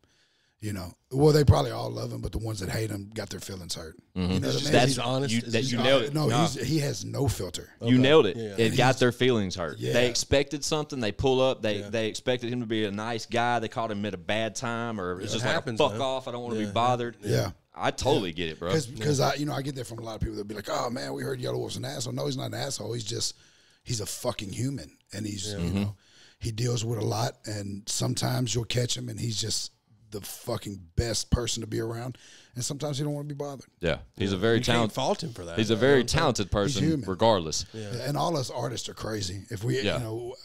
You know, well, they probably all love him, but the ones that hate him got their feelings hurt. Mm-hmm. You know, that's, that's he's honest. You, that you nailed it. No, nah. he's, he has no filter. Okay. You nailed it. Yeah. It he's, got their feelings hurt. Yeah. They expected something. They pull up. They yeah. they expected him to be a nice guy. They caught him at a bad time, or it's yeah, just it happens, like a fuck man. off. I don't want to yeah. be bothered. Yeah. yeah. I totally yeah. get it, bro. Because yeah. I, you know, I get that from a lot of people. They'll be like, "Oh man, we heard Yelawolf's an asshole." No, he's not an asshole. He's just he's a fucking human, and he's yeah. you mm-hmm. know. He deals with a lot, and sometimes you'll catch him, and he's just the fucking best person to be around. And sometimes you don't want to be bothered. Yeah, he's a very talented. Fault him for that. He's a very talented person, regardless. Yeah. And all us artists are crazy. If we, yeah. you know,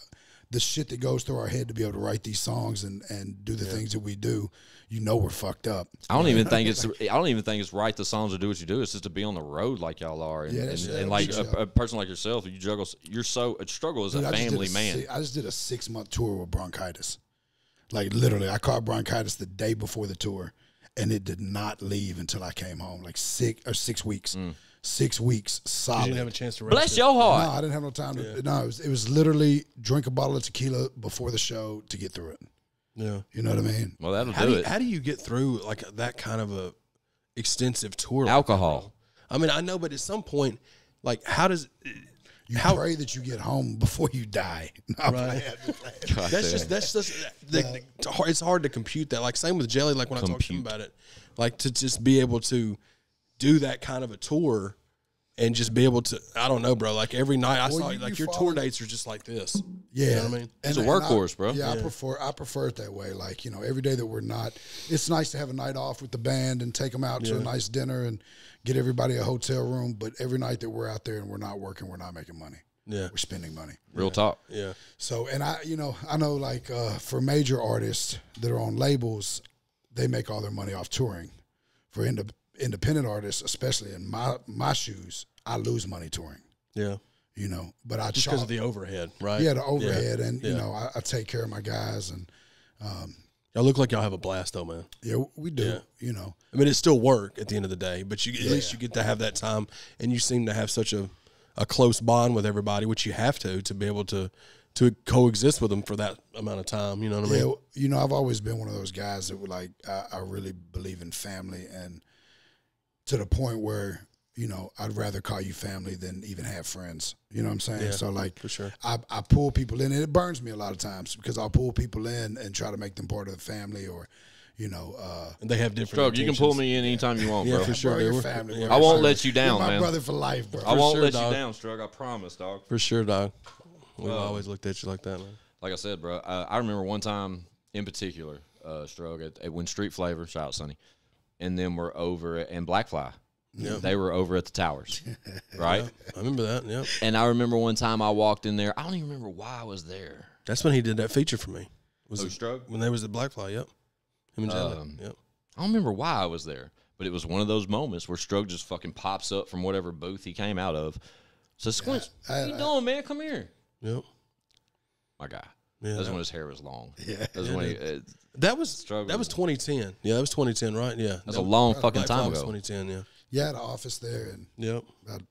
the shit that goes through our head to be able to write these songs and and do the yeah. things that we do, you know, we're fucked up. I don't even think it's. I don't even think it's write the songs or do what you do. It's just to be on the road like y'all are, and, yeah, and, yeah, and like a, a person like yourself, you juggle. You're so Struggle as a I family a, man. I just did a six month tour with bronchitis. Like literally, I caught bronchitis the day before the tour, and it did not leave until I came home. Like six or six weeks. Mm. Six weeks solid. You didn't have a chance to rest. Bless it. your heart. No, I didn't have no time. To, yeah. No, it was, it was literally drink a bottle of tequila before the show to get through it. Yeah, you know what I mean. Well, that'll how do, do it. How do you get through like that kind of a extensive tour? Alcohol. Like I mean, I know, but at some point, like, how does you how, pray that you get home before you die? Not right. That's damn. just that's just the, the, it's hard to compute that. Like same with Jelly. Like when compute. I talked to him about it, like to just be able to do that kind of a tour and just be able to, I don't know, bro. Like every night I well, saw you, like you your tour dates are just like this. Yeah. You know what I mean? It's and, a workhorse, bro. Yeah, yeah, I prefer I prefer it that way. Like, you know, every day that we're not, it's nice to have a night off with the band and take them out yeah. to a nice dinner and get everybody a hotel room. But every night that we're out there and we're not working, we're not making money. Yeah. We're spending money. Real yeah. talk. Yeah. So, and I, you know, I know like uh, for major artists that are on labels, they make all their money off touring. For end up. Independent artists, especially in my my shoes, I lose money touring. Yeah, you know, but I just because of the overhead, right? Yeah, the overhead, yeah. and yeah. you know, I, I take care of my guys, and um, y'all look like y'all have a blast, though, man. Yeah, we do. Yeah. You know, I mean, it's still work at the end of the day, but you at yeah. least you get to have that time, and you seem to have such a a close bond with everybody, which you have to to be able to to coexist with them for that amount of time. You know what I mean? Yeah, you know, I've always been one of those guys that would like I, I really believe in family and. To the point where, you know, I'd rather call you family than even have friends. You know what I'm saying? Yeah, so, like, for sure. I, I pull people in, and it burns me a lot of times because I'll pull people in and try to make them part of the family or, you know. Uh, and they have different Struggle, you can pull me in anytime you want, yeah, bro. Yeah, for sure. Bro, your family, yeah, I won't sure. let you down, You're my man. My brother for life, bro. For I won't sure, let dog. you down, Struggle. I promise, dog. For sure, dog. We've uh, always looked at you like that, man. Like I said, bro, I, I remember one time in particular, uh, Struggle, at, at when Street Flavor, shout out Sonny, and then we're over at, and Blackfly. Yeah. They were over at the Towers, right? Yeah, I remember that, yeah. And I remember one time I walked in there. I don't even remember why I was there. That's when he did that feature for me. Was oh, Struggle? When they was at Blackfly, yep. Him and Jelly, um, yep. I don't remember why I was there, but it was one of those moments where Struggle just fucking pops up from whatever booth he came out of. So, Squinch, yeah, I, what I, you I, doing, man? Come here. Yep. My guy. Yeah, that's that, when his hair was long. Yeah. That was, yeah, when he, uh, that was, Struggle, that was twenty ten. Yeah, that was twenty ten, right? Yeah. That was that a long was, fucking Blackfly time ago. twenty ten, yeah. Yeah, had an office there and yep. about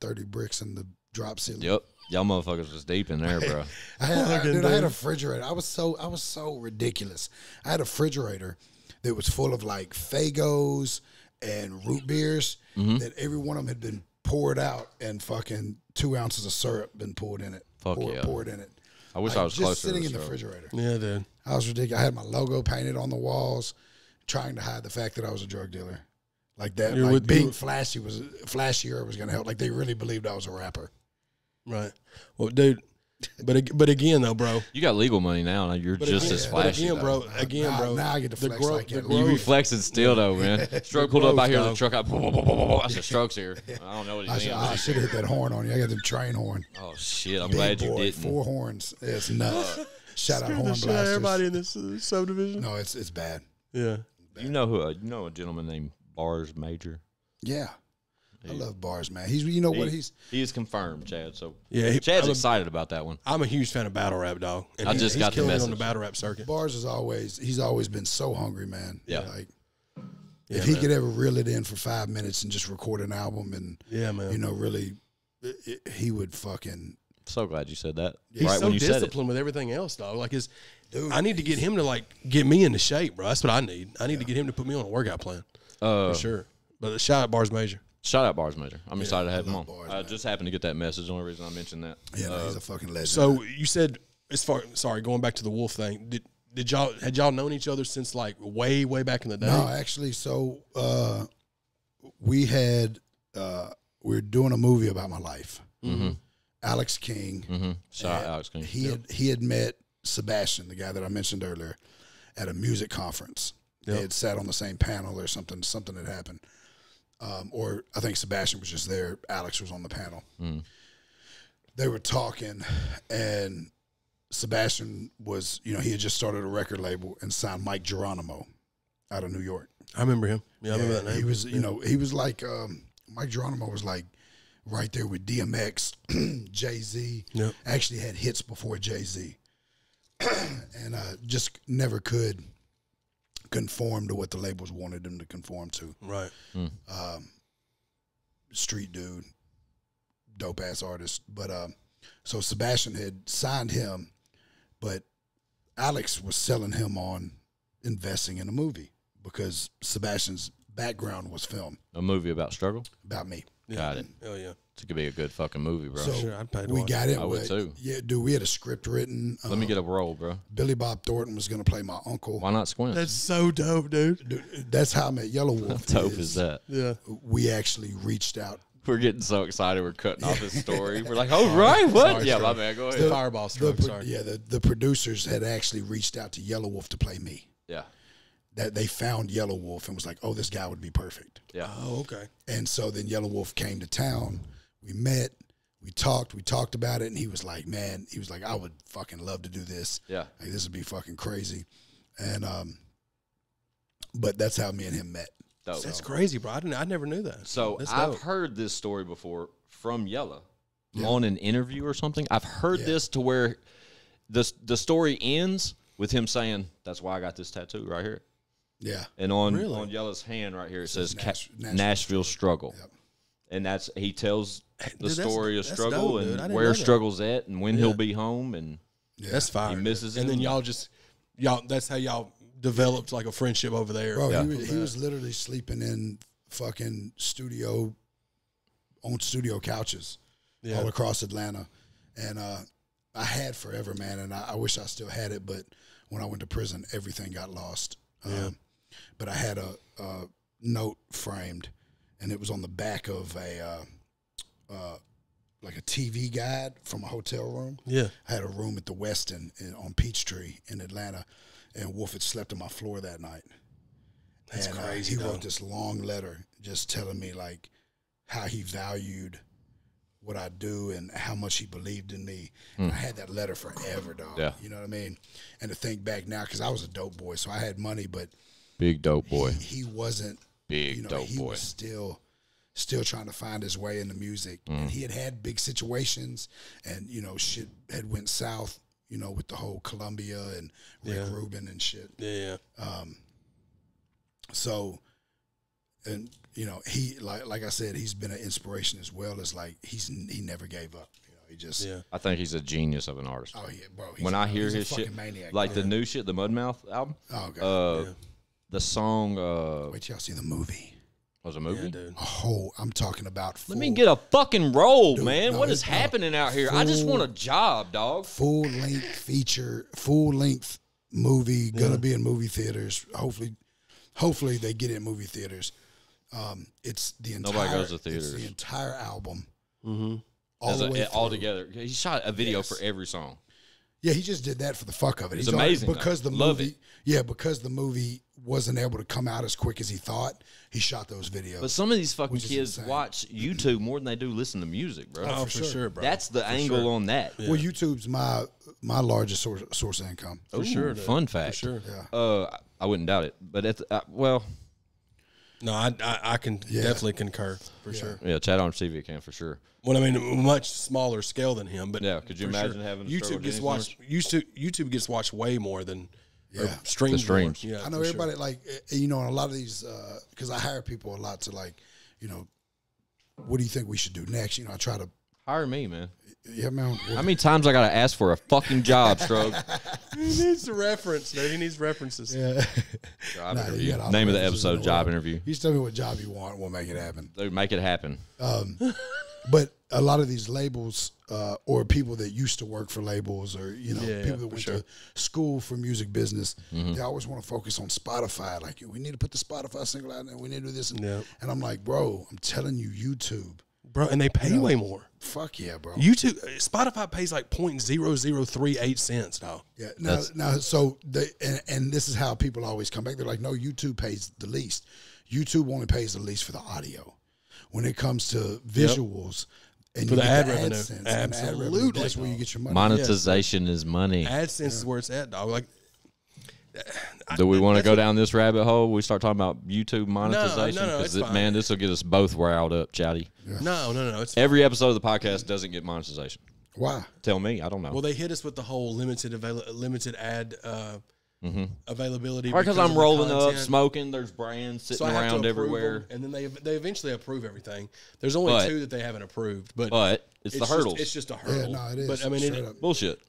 thirty bricks in the drop ceiling. Yep. Y'all motherfuckers was deep in there, bro. I, had, I, dude, I had a refrigerator. I was so I was so ridiculous. I had a refrigerator that was full of like Fagos and root beers mm-hmm. that every one of them had been poured out and fucking two ounces of syrup been poured in it. Fuck poured, yeah. poured in it. I wish like, I was just closer sitting to in the refrigerator. Yeah, dude. I was ridiculous. I had my logo painted on the walls, trying to hide the fact that I was a drug dealer. Like that, You're like with, being flashy was flashier was gonna help. Like they really believed I was a rapper, right? Well, dude, but but again though, bro, you got legal money now, and you're just again, as flashy, again, bro. Again, nah, bro, now I get to flex. Like you be flexing still though, man. Struggle pulled up out here in the truck. I, I said, Struggle's here. I don't know what he's doing. I should have hit that horn on you. I got the train horn. Oh shit! I'm Big glad boy, you didn't. Four horns. It's nuts. Shout out horn blasters. Everybody in this uh, subdivision. No, it's it's bad. Yeah, bad. You know who? Uh, you know a gentleman named Bars Major. Yeah. He, I love Bars, man. He's you know he, what he's He is confirmed, Chad. So yeah, he, Chad's I'm excited a, about that one. I'm a huge fan of battle rap, dog. And I he, just he's got killing the message. It on the battle rap circuit. Bars is always he's always been so hungry, man. Yeah. Like yeah, if man. he could ever reel it in for five minutes and just record an album and yeah, man. you know, really it, it, he would fucking So glad you said that. He's right so when you disciplined with everything else, dog. Like his Dude, I need to get him to like get me into shape, bro. That's what I need. I need yeah. to get him to put me on a workout plan. Uh, For sure. But shout out Bars Major. Shout out Bars Major. I'm yeah, excited to have him on. Bars, I just happened to get that message. The only reason I mentioned that. Yeah, uh, he's a fucking legend. So you said, as far sorry, going back to the Wolf thing, did did y'all had y'all known each other since like way way back in the day? No, actually. So uh, we had uh, we we're doing a movie about my life. Mm-hmm. Alex King. Mm-hmm. Shout out Alex King. He yep. had he had met Sebastian, the guy that I mentioned earlier, at a music conference. Yep. They had sat on the same panel or something. Something had happened, um, or I think Sebastian was just there. Alex was on the panel. Mm. They were talking, and Sebastian was, you know, he had just started a record label and signed Mike Geronimo out of New York. I remember him. Yeah, I remember that name. He was, you know, he was like um, Mike Geronimo was like right there with D M X, Jay Z. Yep. Actually had hits before Jay Z, and uh, just never could. Conform to what the labels wanted them to conform to. Right. Mm. Um, street dude, dope ass artist. But um, so Sebastian had signed him, but Alex was selling him on investing in a movie because Sebastian's background was film. A movie about Struggle? About me. Yeah. Got it. Oh yeah. It could be a good fucking movie, bro. So sure, I'd pay to we watch. got it. I would too. Yeah, dude, we had a script written. Let um, me get a role, bro. Billy Bob Thornton was going to play my uncle. Why not Squint? That's so dope, dude. dude that's how I met Yelawolf. How dope is, is that? Yeah. We actually reached out. We're getting so excited. We're cutting off his story. We're like, oh, right, what? Sorry, yeah, sorry. My man, go ahead. The, Fireball stroke, sorry. Yeah, the, the producers had actually reached out to Yelawolf to play me. Yeah. That they found Yelawolf and was like, oh, this guy would be perfect. Yeah. Oh, okay. And so then Yelawolf came to town. We met, we talked, we talked about it, and he was like, man, he was like, I would fucking love to do this. Yeah. Like, this would be fucking crazy. And, um, but that's how me and him met. Dope. That's so crazy, bro. I, didn't, I never knew that. So that's I've dope. heard this story before from Yella yeah. on an interview or something. I've heard yeah. this to where the, the story ends with him saying, that's why I got this tattoo right here. Yeah. And on, really? on Yella's hand right here, it, it says Nash Nashville, Nashville Struggle. Yep. And that's he tells the dude, story of Struggle dope, and where Struggle's at and when yeah. he'll be home and yeah. that's fine. He misses and him. then y'all just y'all that's how y'all developed like a friendship over there. Bro, yeah. he, was, he was literally sleeping in fucking studio on studio couches yeah. all across Atlanta, and uh, I had forever, man, and I, I wish I still had it. But when I went to prison, everything got lost. Yeah. Um, but I had a, a note framed, and it was on the back of a uh, uh, like a T V guide from a hotel room. Yeah, I had a room at the Westin in, on Peachtree in Atlanta, and Wolf had slept on my floor that night. That's and, crazy. Uh, he though. wrote this long letter just telling me like how he valued what I do and how much he believed in me. Mm. And I had that letter forever, dog. Yeah. You know what I mean? And to think back now, because I was a dope boy, so I had money, but big dope boy. He, he wasn't big you know, dope he boy. Was still, still trying to find his way in the music, mm. and he had had big situations, and you know, shit had went south. You know, with the whole Columbia and Rick yeah. Rubin and shit. Yeah. Um. So, and you know, he like like I said, he's been an inspiration as well as like he's he never gave up. You know, he just. Yeah. I think he's a genius of an artist. Oh yeah, bro. He's when a, I hear his shit, maniac, like yeah. the new shit, the Mudmouth album. Oh god. Uh, yeah. The song. Uh, Wait, y'all see the movie. Was a movie? Yeah, dude. A whole, I'm talking about full, let me get a fucking roll, dude, man. No, what is happening out here? Full, I just want a job, dog. Full-length feature, full-length movie, yeah. going to be in movie theaters. Hopefully hopefully they get it in movie theaters. Um, it's the entire, Nobody goes to theaters. It's the entire album. Mm-hmm. All, the a, way all together. He shot a video yes. for every song. Yeah, he just did that for the fuck of it. It's He's amazing. All, because the Love movie, it. Yeah, because the movie wasn't able to come out as quick as he thought, he shot those videos. But some of these fucking kids watch YouTube more than they do listen to music, bro. Oh, for, for sure. sure, bro. That's the for angle sure. on that. Yeah. Well, YouTube's my my largest source, source of income. For Ooh, sure. Fun fact. For sure. Yeah. Uh, I wouldn't doubt it. But, it's, uh, well. No, I I, I can yeah. definitely concur, for yeah. sure. Yeah, Chad on T V can, for sure. Well, I mean, much smaller scale than him, but yeah, could you imagine sure. having YouTube gets watched? YouTube, YouTube gets watched way more than yeah streams. streams. Yeah, I know everybody sure. like you know, and a lot of these because uh, I hire people a lot to like, you know, what do you think we should do next? You know, I try to hire me, man. Yeah, man. How many times I gotta ask for a fucking job, Strug? He needs a reference, dude. He needs references. Yeah. Job nah, interview. Name of the episode: job interview. You just tell me what job you want, we'll make it happen. Dude, make it happen. Um. But a lot of these labels uh, or people that used to work for labels or, you know, yeah, people that went sure. to school for music business, mm-hmm. they always want to focus on Spotify. Like, we need to put the Spotify single out and we need to do this. And, yep. and I'm like, bro, I'm telling you, YouTube. Bro, and they pay you know, way more. Fuck yeah, bro. YouTube, Spotify pays like zero point zero zero three eight cents now. Yeah, now, now so, they, and, and this is how people always come back. They're like, no, YouTube pays the least. YouTube only pays the least for the audio. When it comes to visuals yep. and for you the ad revenue, AdSense, absolutely, ad revenue, that's where you get your money. Monetization yeah. is money. AdSense yeah. is where it's at, dog. Like, do we want to go down this rabbit hole? We start talking about YouTube monetization. No, no, no, it's it, man, this will get us both riled up, Chatty. Yeah. No, no, no. It's every fine. episode of the podcast doesn't get monetization. Why? Tell me. I don't know. Well, they hit us with the whole limited avail limited ad. Uh, Mm-hmm. availability because right, I'm rolling up, smoking. There's brands sitting so around everywhere, them, and then they they eventually approve everything. There's only but, two that they haven't approved, but but it's, it's the hurdles. Just, it's just a hurdle. Yeah, no, it is. But I mean, it, it, bullshit.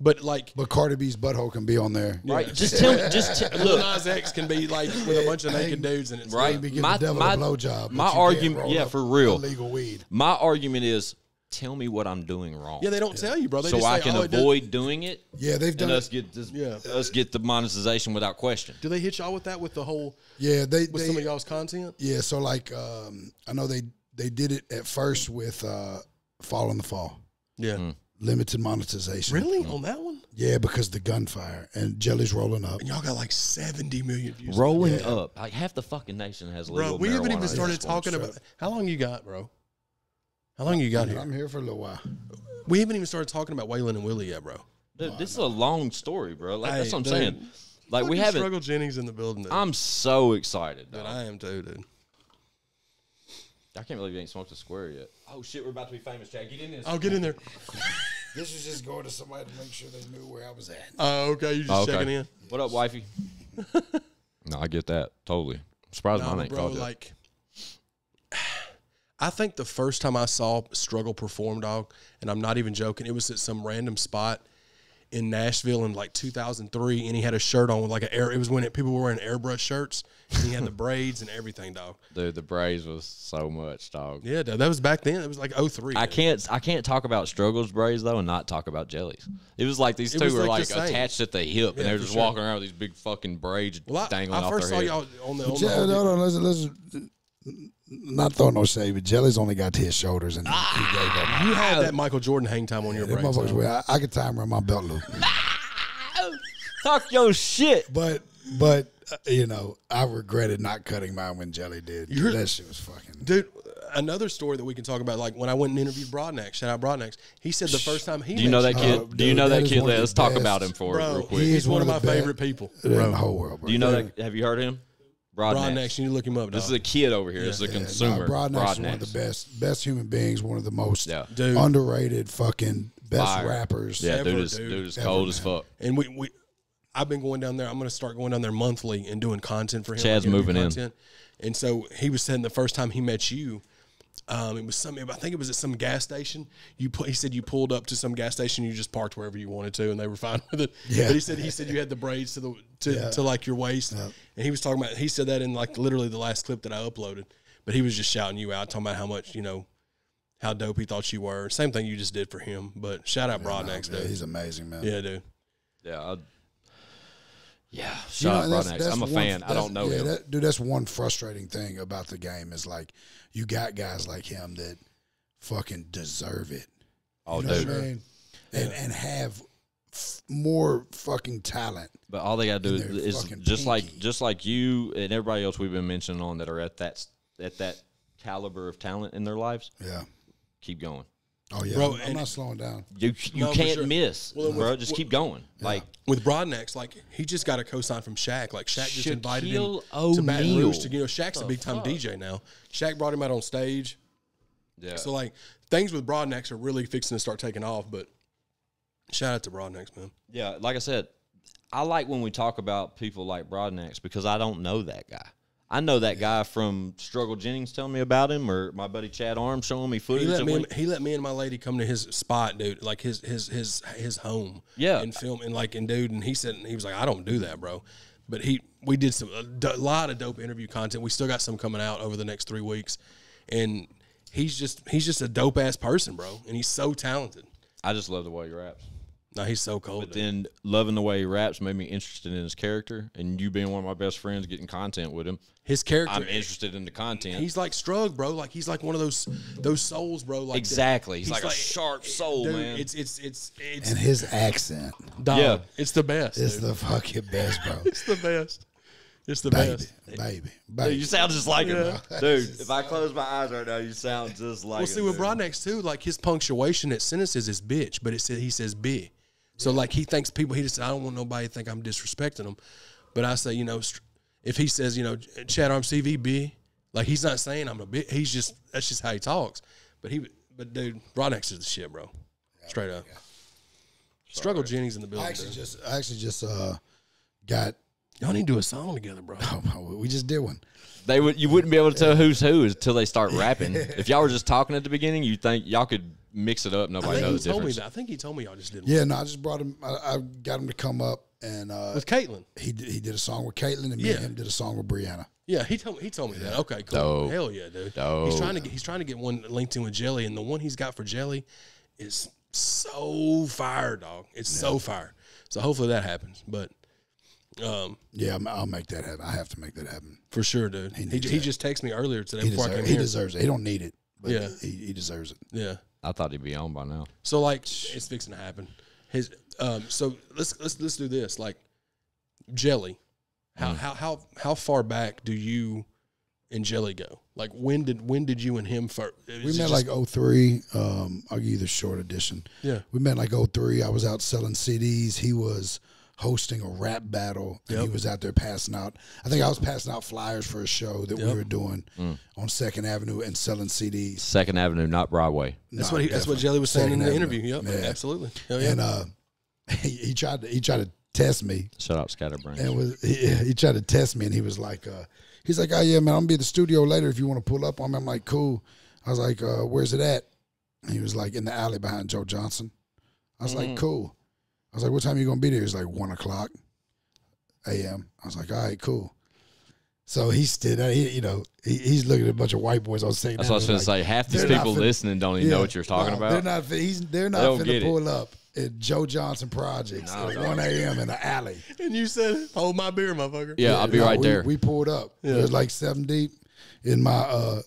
But like, but Cardi B's butthole can be on there, right? Yeah. Just tell me, just t look. Nas X can be like with a bunch of naked dudes, and it's right. Be my the my blowjob. My argument, yeah, for real. Illegal weed. My argument is. Tell me what I'm doing wrong. Yeah, they don't yeah. tell you, bro. They so just I say, can oh, avoid doing it. Yeah, they've done. And us get this, yeah. us get the monetization without question. Do they hit y'all with that? With the whole yeah, they with they, some of y'all's content. Yeah, so like um, I know they they did it at first with uh, Fall in the Fall. Yeah, mm. limited monetization. Really mm. on that one? Yeah, because the gunfire and Jelly's rolling up. And y'all got like seventy million views. Rolling yeah. up, like half the fucking nation has. Bro, we haven't even started talking about how long you got, bro. How long you got here? I'm here for a little while. We haven't even started talking about Waylon and Willie yet, bro. Dude, this is a long story, bro. Like, that's what I'm saying. Like, we haven't. Struggle Jennings in the building. Dude. I'm so excited, dude. I am too, dude. I can't believe you ain't smoked a square yet. Oh shit, we're about to be famous, Jack. Get in there. Oh, get in there. This was just going to somebody to make sure they knew where I was at. Oh, uh, okay. You just oh, okay. checking in. What up, wifey? No, I get that totally. I'm surprised no, mine ain't bro, called like. I think the first time I saw Struggle perform, dog, and I'm not even joking, it was at some random spot, in Nashville in like two thousand three, and he had a shirt on with like an air. It was when it, people were wearing airbrush shirts. And he had the braids and everything, dog. Dude, the braids was so much, dog. Yeah, that was back then. It was like oh three. I dude. can't, I can't talk about Struggle's braids though and not talk about Jelly's. It was like these it two were like, like attached at the hip, yeah, and they're just sure. walking around with these big fucking braids well, dangling I, I off their head. I first saw y'all on the. Hold on, no, no, listen, listen. Not throwing no shade, but Jelly's only got to his shoulders, and ah, he gave up. You had that Michael Jordan hang time on your yeah, brain. So. I, I could tie him around my belt loop. Talk your shit. But, but uh, you know, I regretted not cutting mine when Jelly did. You're, that shit was fucking. Dude, another story that we can talk about, like when I went and interviewed Brodnax, shout out Brodnax, he said the first time he. Do you know that kid? Uh, dude, do you know that, that kid? Let's talk about him for bro, it real quick. He's, he's one, one of, of my favorite people in the whole world. Bro. Do you know that? Have you heard him? Brodnax, you need to look him up, dog. This is a kid over here. Yeah. This is a yeah. consumer. No, Brodnax is one of the best, best human beings, one of the most yeah. underrated fucking best Fire. rappers. Yeah, ever, dude, is, dude. dude is cold as fuck. And we, we, I've been going down there. I'm going to start going down there monthly and doing content for him. Chad's like moving content. in. And so he was saying the first time he met you, um, it was some, I think it was at some gas station. You he said you pulled up to some gas station, you just parked wherever you wanted to, and they were fine with it. Yeah. But he said he said you had the braids to the to, yeah. to like your waist, yeah. and he was talking about he said that in like literally the last clip that I uploaded. But he was just shouting you out, talking about how much you know, how dope he thought you were. Same thing you just did for him. But shout out yeah, Brodnax, no, dude. He's amazing, man. Yeah, dude. Yeah. I'll, yeah, shout you know, out Brodnax. I'm a one, fan. I don't know yeah, him. That, dude, that's one frustrating thing about the game is like you got guys like him that fucking deserve it. Oh, you know dude. What I mean? yeah. and, and have f more fucking talent. But all they got to do is, is just pinky. like just like you and everybody else we've been mentioning on that are at that, at that caliber of talent in their lives. Yeah. Keep going. Oh, yeah. Bro, I'm, I'm not slowing down. You, you no, can't sure. miss, well, bro. With, just well, keep going. Yeah. Like with Brodnax, like he just got a co-sign from Shaq. Like Shaq just Shaquille invited him to Baton Rouge. To, you know, Shaq's a big-time D J now. Shaq brought him out on stage. Yeah. So, like, things with Brodnax are really fixing to start taking off, but shout out to Brodnax, man. Yeah, like I said, I like when we talk about people like Brodnax because I don't know that guy. I know that yeah. guy from Struggle Jennings telling me about him, or my buddy Chad Arm showing me footage. He let, me and, he let me and my lady come to his spot, dude, like his his his his home. Yeah, and film and like and dude, and he said he was like, I don't do that, bro. But he we did some a lot of dope interview content. We still got some coming out over the next three weeks, and he's just he's just a dope ass person, bro. And he's so talented. I just love the way he raps. No, he's so cold. But dude. then loving the way he raps made me interested in his character, and you being one of my best friends, getting content with him. His character, I'm interested in the content. He's like Strug, bro. Like he's like one of those those souls, bro. Like exactly. He's, he's like, like a sharp soul, dude, man. It's it's it's it's. And his accent, dog, yeah, it's the best. It's dude. the fucking best, bro. It's the best. It's the baby, best, baby. baby. Dude, you sound just like yeah. him, dude. If I close my eyes right now, you sound just like. Well, see, it, with Brodnax too, like his punctuation at sentences is bitch, but it said he says b. So, like, he thinks people, he just said, I don't want nobody to think I'm disrespecting them. But I say, you know, if he says, you know, Chad Arm C V B, like, he's not saying I'm a bitch. He's just, that's just how he talks. But, he, but dude, Brodnax is the shit, bro. Straight up. Yeah. Struggle Jennings in the building. I actually dude. just, I actually just uh, got. Y'all need to do a song together, bro. Oh, we just did one. They would, You wouldn't be able to tell who's who until they start rapping. If y'all were just talking at the beginning, you think y'all could. Mix it up. Nobody knows the difference. Me that. I think he told me y'all just didn't. Yeah, no, I just brought him. I, I got him to come up and uh, with Caitlin. He did, he did a song with Caitlin, and yeah. me and him did a song with Brianna. Yeah, he told me. He told me yeah. that. Okay, cool. Dope. Hell yeah, dude. Dope. He's trying to get, he's trying to get one linked in with Jelly, and the one he's got for Jelly is so fire, dog. It's yeah. so fire. So hopefully that happens. But um, yeah, I'm, I'll make that happen. I have to make that happen for sure, dude. He, he, he just texted me earlier today. He, before deserves, I came he here. deserves it. He don't need it, but yeah, he, he deserves it. Yeah. I thought he'd be on by now. So like, it's fixing to happen. His um. So let's let's let's do this. Like, Jelly, how mm. how how how far back do you and Jelly go? Like, when did when did you and him first? We met like oh three. Um, I'll give you the short edition. Yeah, we met like oh three. I was out selling C Ds. He was hosting a rap battle. Yep. And he was out there passing out. I think I was passing out flyers for a show that yep. we were doing mm. on Second Avenue and selling C Ds. Second Avenue, not Broadway. That's no, what he, that's what Jelly was saying in the Avenue. interview. Yep, yeah. absolutely. Hell yeah. And uh, he, he tried to he tried to test me. Shut up, Scatterbrainz. And was he, he tried to test me, and he was like, uh, he's like, oh yeah, man, I'm gonna be at the studio later if you want to pull up on me. I'm like, cool. I was like, uh, where's it at? And he was like, in the alley behind Joe Johnson. I was mm-hmm. like, cool. I was like, what time are you going to be there? It's like one o'clock a m I was like, all right, cool. So he stood there, he, you know, he, he's looking at a bunch of white boys on stage. That's what I was going to say. Half these people listening don't even yeah, know what you're talking no, about. They're not, he's, they're not going to pull it. up at Joe Johnson Projects no, at no. one a m in the alley. And you said, hold my beer, motherfucker. Yeah, yeah I'll be no, right we, there. We pulled up. Yeah. It was like seven deep in my uh,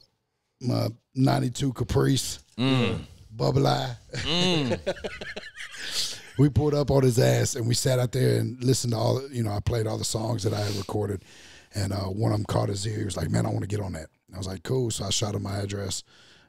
my ninety-two Caprice. Mm. Bubble eye. Mm. We pulled up on his ass, and we sat out there and listened to all, you know, I played all the songs that I had recorded, and uh, one of them caught his ear. He was like, man, I want to get on that. I was like, cool. So I shot him my address.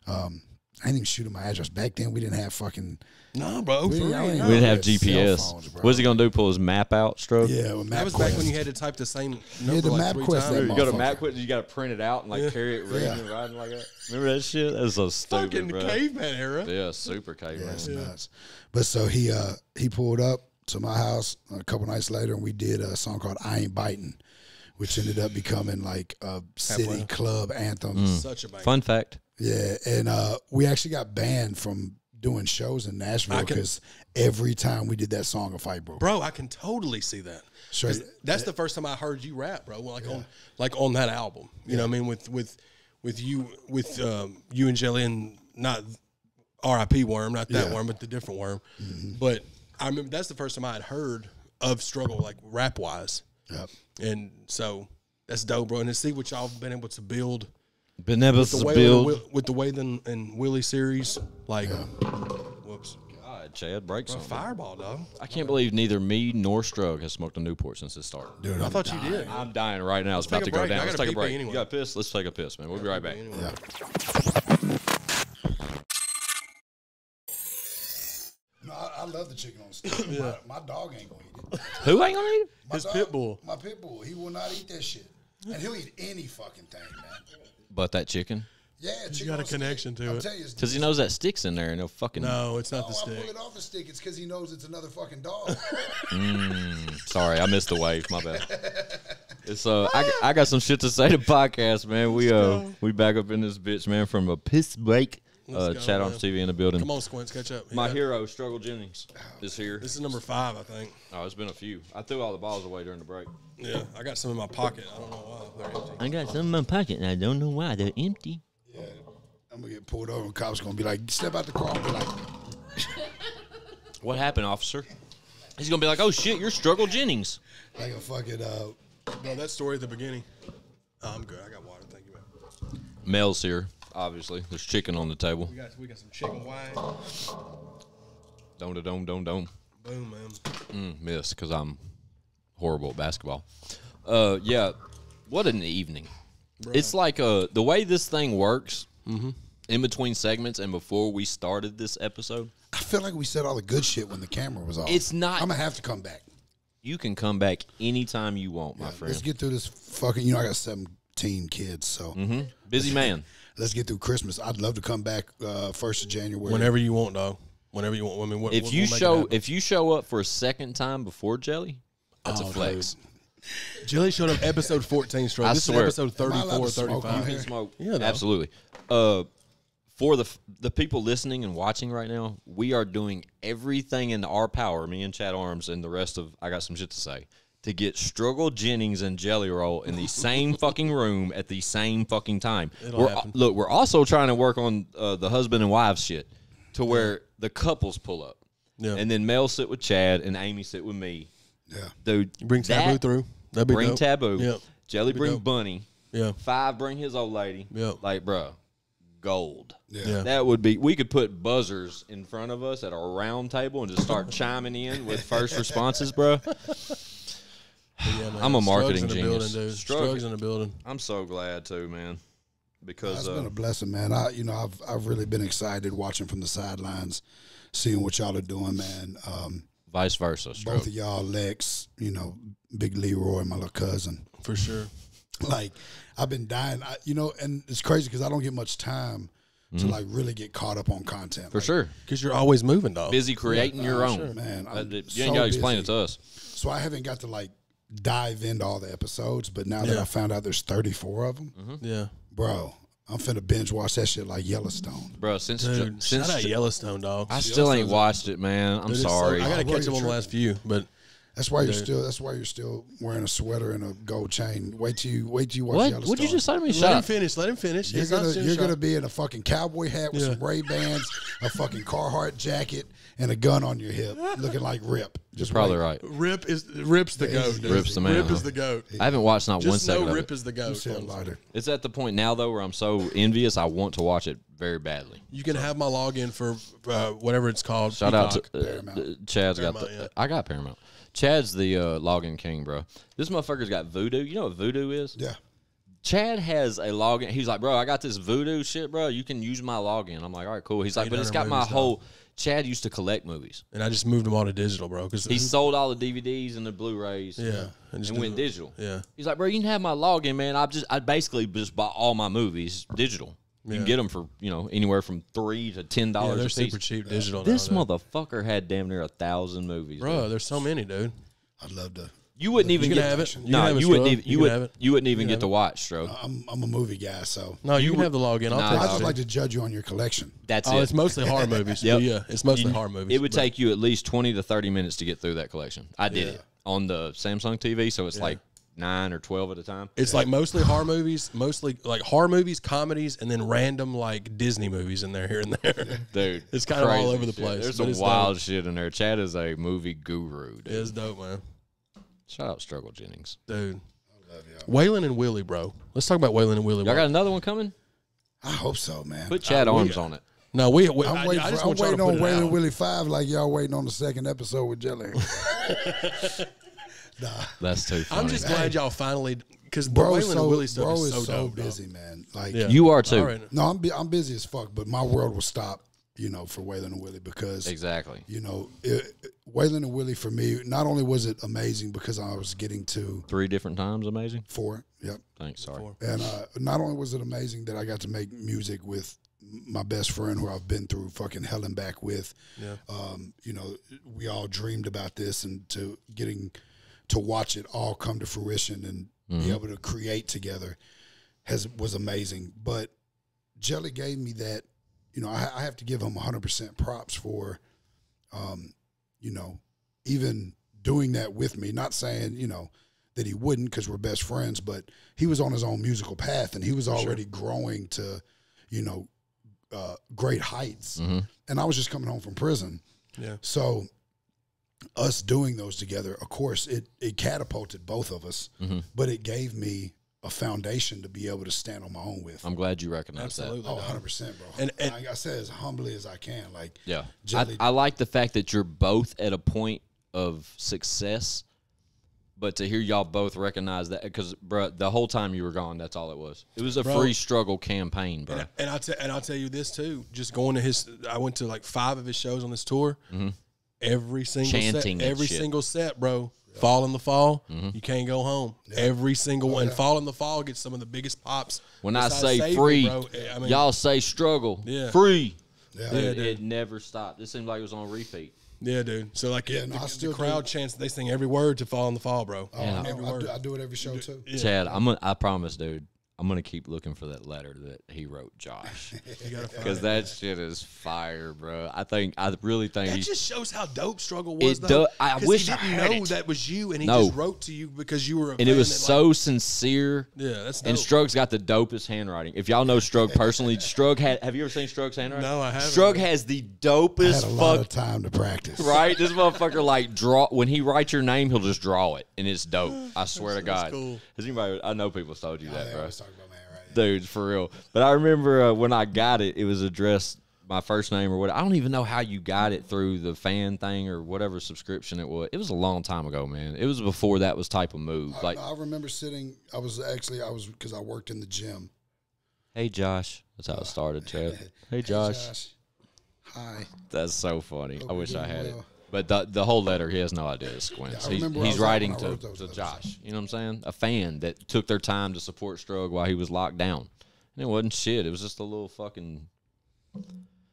Um, I didn't even shoot him my address. Back then, we didn't have fucking. No, bro. We, we didn't no. have G P S. Phones, what was he going to do? Pull his map out, Stroke? Yeah, well, map That was quest. back when you had to type the same number yeah, the like map three quest times. You go to MapQuest and you got to print it out and like yeah. carry it reading yeah. and riding like that. Remember that shit? That was so stupid, fucking bro. Fucking caveman era. Yeah, super caveman. Yeah, that's yeah. nuts. But so he, uh, he pulled up to my house a couple nights later, and we did a song called I Ain't Biting, which ended up becoming like a city club anthem. Mm. Such a banger. Fun fact. Yeah, and uh, we actually got banned from doing shows in Nashville because every time we did that song, a fight broke. Bro, I can totally see that. Sure. That's yeah. the first time I heard you rap, bro. Like yeah. on like on that album, you yeah. know what I mean? With with with you with um, you and Jelly and not R I P Worm, not that yeah. worm, but the different worm. Mm-hmm. But I remember that's the first time I had heard of Struggle, like rap wise. Yep. And so that's dope, bro. And to see what y'all have been able to build. Been able with to build with, with the Waylon and Willie series, like, yeah. whoops, God, Chad breaks on Fireball, dog. I can't believe neither me nor Strug has smoked a Newport since it started. Dude, I I'm thought dying. you did. I'm dying right now. Let's it's about to break. go down. Let's take a break. Anyway. You got pissed? Let's take a piss, man. We'll be right back. Anyway. Yeah. No, I, I love the chicken on steak. yeah. my, my dog ain't gonna eat it. Who ain't gonna eat it? My His dog, pit bull. My pit bull. He will not eat that shit, and he'll eat any fucking thing, man. But that chicken? Yeah, chicken. You got a connection stick. to I'll it. Because he knows that stick's in there and he'll fucking. No, it's not no, the stick. I pull it off the stick. It's because he knows it's another fucking dog. mm, sorry, I missed the wave. My bad. It's uh, I, I got some shit to say to podcast, man. We uh, we back up in this bitch, man, from a piss break. Uh, go, Chat Arms T V in the building. Come on, Squints, catch up. My yeah. hero, Struggle Jennings, is here. This is number five, I think. Oh, it's been a few. I threw all the balls away during the break. Yeah, I got some in my pocket. I don't know why. They're empty. I got some in my pocket, and I don't know why. They're empty. Yeah, I'm going to get pulled over, and cops going to be like, step out the car. Be like, what happened, officer? He's going to be like, oh, shit, you're Struggle Jennings. Like a fucking, uh... No, that story at the beginning. Oh, I'm good. I got water. Thank you, man. Mel's here. Obviously, there's chicken on the table. We got, we got some chicken wine. Dome, dome, dome, dome. Boom, man. Mm, miss, because I'm horrible at basketball. Uh, yeah, what an evening. Right. It's like uh, the way this thing works mm-hmm. in between segments and before we started this episode. I feel like we said all the good shit when the camera was off. It's not. I'm going to have to come back. You can come back anytime you want, yeah, my friend. Let's get through this fucking, you know, I got seventeen kids, so. Mm-hmm. Busy man. Let's get through Christmas. I'd love to come back uh, first of January. Whenever you want, though. Whenever you want. I mean, what, if we'll, you we'll show if you show up for a second time before Jelly, that's oh, a flex. Dude. Jelly showed up episode fourteen. Straight. I this swear, is episode thirty-four, thirty-five. You can smoke. Yeah, absolutely. Uh, for the the people listening and watching right now, we are doing everything in our power. Me and Chad Arms and the rest of I got some shit to say. To get Struggle Jennings and Jelly Roll in the same fucking room at the same fucking time. It'll we're, happen. Look, we're also trying to work on uh, the husband and wife shit to where the couples pull up. Yeah. And then Mel sit with Chad and Amy sit with me. Yeah. Dude, you bring that, Taboo through. That'd be bring dope. Taboo. Yeah. Jelly That'd bring dope. Bunny. Yeah. Five bring his old lady. Yeah. Like, bro, gold. Yeah. yeah. That would be, we could put buzzers in front of us at a round table and just start chiming in with first responses, bro. Yeah, I'm a marketing genius. Building, Strug's in the building. I'm so glad too, man. Because it's uh, been a blessing, man. I, you know, I've I've really been excited watching from the sidelines, seeing what y'all are doing, man. Um, Vice versa, Strug. Both of y'all, Lex, you know, Big Leroy, my little cousin, for sure. Like I've been dying, I, you know, and it's crazy because I don't get much time mm-hmm. to like really get caught up on content, for like, sure. Because you're always moving, though. Busy creating yeah, no, your own, sure. man. I, you so ain't gotta explain busy. it to us. So I haven't got to like. dive into all the episodes, but now yeah. that I found out there's thirty-four of them, mm-hmm. yeah, bro, I'm finna binge watch that shit like Yellowstone. Bro, since Dude, since shout out Yellowstone, dog. I still ain't watched it, man. I'm sorry. So, I gotta catch up on the last few, but that's why you're still that's why you're still wearing a sweater and a gold chain. Wait till you wait till you watch what? Yellowstone. What'd you just say to me? Let him finish, let him finish. You're, gonna, you're gonna be in a fucking cowboy hat with yeah. some Ray-Bans, a fucking Carhartt jacket, and a gun on your hip, looking like Rip. Just You're probably right. Rip is Rip's the yeah, goat. Dude. Rip's the man. Rip huh? is the goat. I haven't watched not Just one second. Just know Rip is the goat. It. It's at the point now though where I'm so envious. I want to watch it very badly. You can so. have my login for uh, whatever it's called. Shout Peacock. out to uh, Paramount. Chad's Paramount, got the. Yeah. I got Paramount. Chad's the uh, login king, bro. This motherfucker's got Voodoo. You know what Voodoo is? Yeah. Chad has a login. He's like, bro, I got this Voodoo shit, bro. You can use my login. I'm like, all right, cool. He's like, but it's got my whole. Chad used to collect movies. And I just moved them all to digital, bro. Cause he sold all the D V Ds and the Blu-rays. Yeah. And, and went digital. Yeah. He's like, bro, you can have my login, man. I just, I basically just bought all my movies digital. You yeah. can get them for, you know, anywhere from three to ten dollars yeah, they're a piece. super cheap digital yeah. This nowadays. motherfucker had damn near a thousand movies. Bro, bro, there's so many, dude. I'd love to. You wouldn't even get have it. No, you wouldn't even you would you wouldn't even get to watch, Stro. I'm I'm a movie guy, so no, you, you can have the login. I'll nah, take I just it. like to judge you on your collection. That's oh, it. It's mostly horror movies. Yep. Yeah, it's mostly you, horror movies. It would but. take you at least twenty to thirty minutes to get through that collection. I did yeah. it on the Samsung T V, so it's yeah. like nine or twelve at a time. It's yeah. like mostly horror movies, mostly like horror movies, comedies, and then random like Disney movies in there here and there. Dude, it's kind of all over the place. There's some wild shit in there. Chad is a movie guru. Dude. It's dope, man. Shout out Struggle Jennings. Dude. I love y'all. Waylon and Willie, bro. Let's talk about Waylon and Willie. Y'all got another one coming? I hope so, man. Put Chad uh, Arms we, on it. No, we, we I'm I, waiting, I just for, want I'm waiting on Waylon and Willie five like y'all waiting on the second episode with Jelly. Nah. That's too funny. I'm just glad y'all finally, because Waylon so, and Willie stuff is so, so dope, busy, man. Like yeah. You are too. Right. No, I'm, I'm busy as fuck, but my world will stop. You know, for Waylon and Willie because exactly, you know, it, Waylon and Willie for me. Not only was it amazing because I was getting to three different times amazing. Four, yep. Thanks, sorry. Four. And uh, not only was it amazing that I got to make music with my best friend who I've been through fucking hell and back with. Yeah. Um, you know, we all dreamed about this and to getting to watch it all come to fruition and mm-hmm. be able to create together has was amazing. But Jelly gave me that. You know, I, I have to give him one hundred percent props for, um, you know, even doing that with me. Not saying, you know, that he wouldn't because we're best friends, but he was on his own musical path and he was already sure. growing to, you know, uh, great heights. Mm-hmm. And I was just coming home from prison. Yeah. So us doing those together, of course, it, it catapulted both of us, mm-hmm. but it gave me a foundation to be able to stand on my own with. I'm glad you recognize Absolutely, that. Oh, one hundred percent, bro. And, and like I said, as humbly as I can. Like, yeah. I, I like the fact that you're both at a point of success, but to hear y'all both recognize that, because, bro, the whole time you were gone, that's all it was. It was a bro, free struggle campaign, bro. And, and, I'll and I'll tell you this, too. Just going to his, I went to like five of his shows on this tour. Mm-hmm. Every single Chanting set. Every shit. single set, bro. Fall in the Fall, mm-hmm. you can't go home. Yeah. Every single one. Oh, yeah. Fall in the Fall gets some of the biggest pops. When I say saving, free, I mean, y'all say struggle. Yeah. Free. Yeah. Dude, yeah, dude. It never stopped. It seemed like it was on repeat. Yeah, dude. So, like, yeah, it, no, the, still the crowd chants, they sing every word to Fall in the Fall, bro. Oh, yeah. every I, word. I, do, I do it every show, too. Yeah. Chad, I'm a, I promise, dude. I'm going to keep looking for that letter that he wrote Josh. Because that shit is fire, bro. I think, I really think. That he, just shows how dope Struggle was, it though. I wish he didn't I know it. that was you, and he no. just wrote to you because you were a And it was that, so like, sincere. Yeah, that's dope. And Strug's got the dopest handwriting. If y'all know Strug personally, Strug had, have you ever seen Strug's handwriting? No, I haven't. Strug has the dopest I had a lot fuck, of time to practice. Right? This motherfucker, like, draw, when he writes your name, he'll just draw it, and it's dope. I swear to God. Cool. Has anybody, I know people told you that, bro. Dude, for real. But I remember uh, when I got it, it was addressed my first name or what. I don't even know how you got it through the fan thing or whatever subscription it was. It was a long time ago, man. It was before that was type of move. I, like I remember sitting. I was actually I was because I worked in the gym. Hey Josh, that's how it started, Chad. Hey, hey Josh. Josh. Hi. That's so funny. Hope I wish I had well. it. But the, the whole letter, he has no idea it's Squints. Yeah, he's he's writing to, to Josh. You know what I'm saying? A fan that took their time to support Strug while he was locked down. And it wasn't shit. It was just a little fucking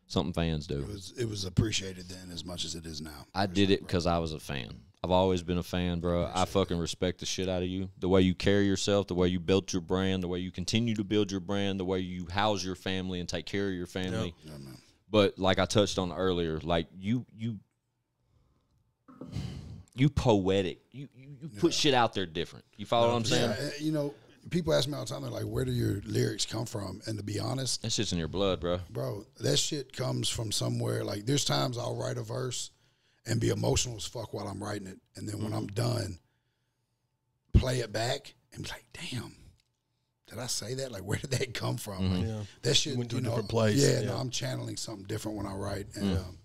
something fans do. It was, it was appreciated then as much as it is now. I did it because I was a fan. I've always been a fan, bro. I fucking respect the shit out of you. The way you carry yourself, the way you built your brand, the way you continue to build your brand, the way you house your family and take care of your family. Yep. Yeah, man. But like I touched on earlier, like you you you poetic. You you, you put yeah. shit out there different. You follow no, what I'm saying? Yeah, you know, people ask me all the time, they're like, where do your lyrics come from? And to be honest, that shit's in your blood, bro. Bro, that shit comes from somewhere. Like, there's times I'll write a verse and be emotional as fuck while I'm writing it. And then mm-hmm. when I'm done, play it back and be like, damn, did I say that? Like, where did that come from? Mm-hmm. Like, yeah. That shit, you went to you a know, different place. Yeah, yeah. No, I'm channeling something different when I write. And, yeah. um,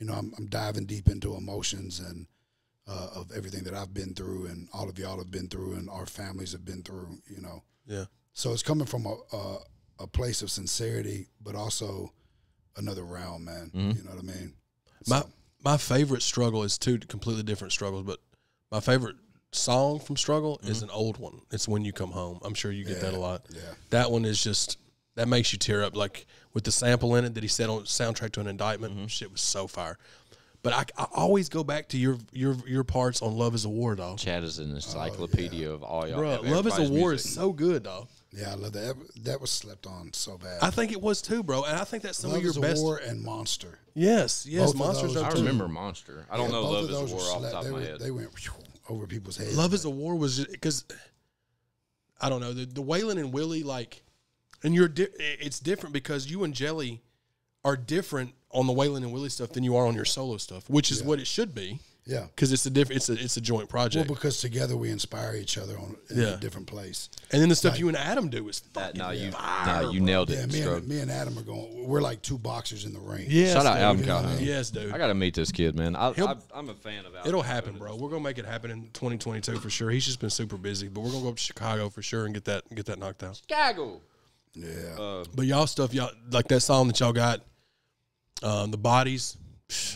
you know, I'm, I'm diving deep into emotions and Uh, of everything that I've been through and all of y'all have been through and our families have been through, you know. Yeah. So it's coming from a a, a place of sincerity, but also another realm, man. Mm-hmm. You know what I mean? So. My my favorite struggle is two completely different struggles, but my favorite song from Struggle mm-hmm. is an old one. It's When You Come Home. I'm sure you get yeah. that a lot. Yeah. That one is just, that makes you tear up. Like with the sample in it that he said on soundtrack to an indictment, mm-hmm. shit was so fire. But I, I always go back to your your your parts on Love is a War, dog. Chad is an encyclopedia oh, yeah. of all y'all. Bro, Love is a War music. Is so good, dog. Yeah, I love that. That was slept on so bad. I think it was too, bro. And I think that's some Love of your is best. Love is a War and Monster. Yes, yes. Monster's I too. remember Monster. I yeah, don't know Love is a War off the top of my head. They went over people's heads. Love is a War was just, because, I don't know, the, the Waylon and Willie, like, and you're di it's different because you and Jelly are different on the Waylon and Willie stuff than you are on your solo stuff, which is yeah. what it should be. Yeah. Because it's a different, it's a, it's a joint project. Well, because together we inspire each other on in yeah. a different place. And then the stuff like, you and Adam do is fucking nah, you, fire. Nah, you nailed it. Yeah, me and, me and Adam are going, we're like two boxers in the ring. Yes, shout out Adam Calhoun. Yes, dude. I got to meet this kid, man. I, I, I'm a fan of Adam. It'll happen, bro. We're going to make it happen in twenty twenty-two for sure. He's just been super busy, but we're going to go up to Chicago for sure and get that, get that knocked out. Chicago. Yeah. Uh, but y'all stuff, y'all like that song that y'all got, Um, the bodies,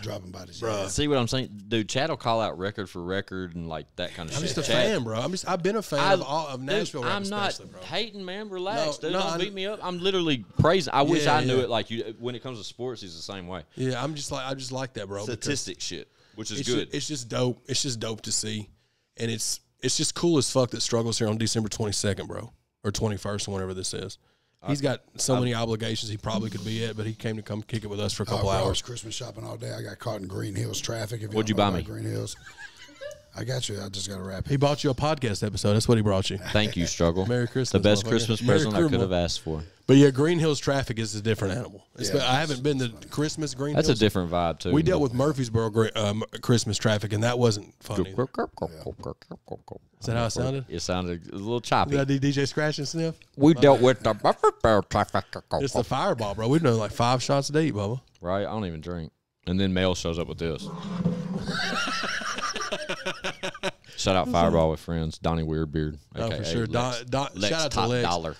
dropping bodies. Bro. See what I'm saying, dude? Chad will call out record for record and like that kind of I'm shit. I'm just a Chad, fan, bro. I'm just, I've been a fan I, of, all, of Nashville. Dude, I'm not bro. hating, man. Relax, no, dude. No, don't I, beat me up. I'm literally praising. I yeah, wish I knew yeah. it like you. When it comes to sports, he's the same way. Yeah, I'm just like I just like that, bro. Statistic shit, which is it's good. Just, it's just dope. It's just dope to see, and it's it's just cool as fuck that Struggle's here on December twenty-second, bro, or twenty-first, or whatever this is. He's got so many obligations he probably could be at, but he came to come kick it with us for a couple uh, hours. I was Christmas shopping all day. I got caught in Green Hills traffic. If What'd you, you buy me? Green Hills. I got you. I just got to wrap it. He bought you a podcast episode. That's what he brought you. Thank you, Struggle. Merry Christmas. The best Christmas present I could have asked for. But yeah, Green Hills traffic is a different animal. Yeah, I haven't been to Christmas Green Hills. That's a different vibe, too. We dealt with Murfreesboro um, Christmas traffic, and that wasn't funny. Is that how it sounded? It sounded a little choppy. Did D J Scratch and Sniff? We dealt with the Murfreesboro traffic. It's the Fireball, bro. We've done like five shots a day, Bubba. Right? I don't even drink. And then Mel shows up with this. Shout out Fireball with friends, Donnie Weirdbeard. Oh, for sure. Lex, Don, Don, Lex shout out to Lex. Dollar.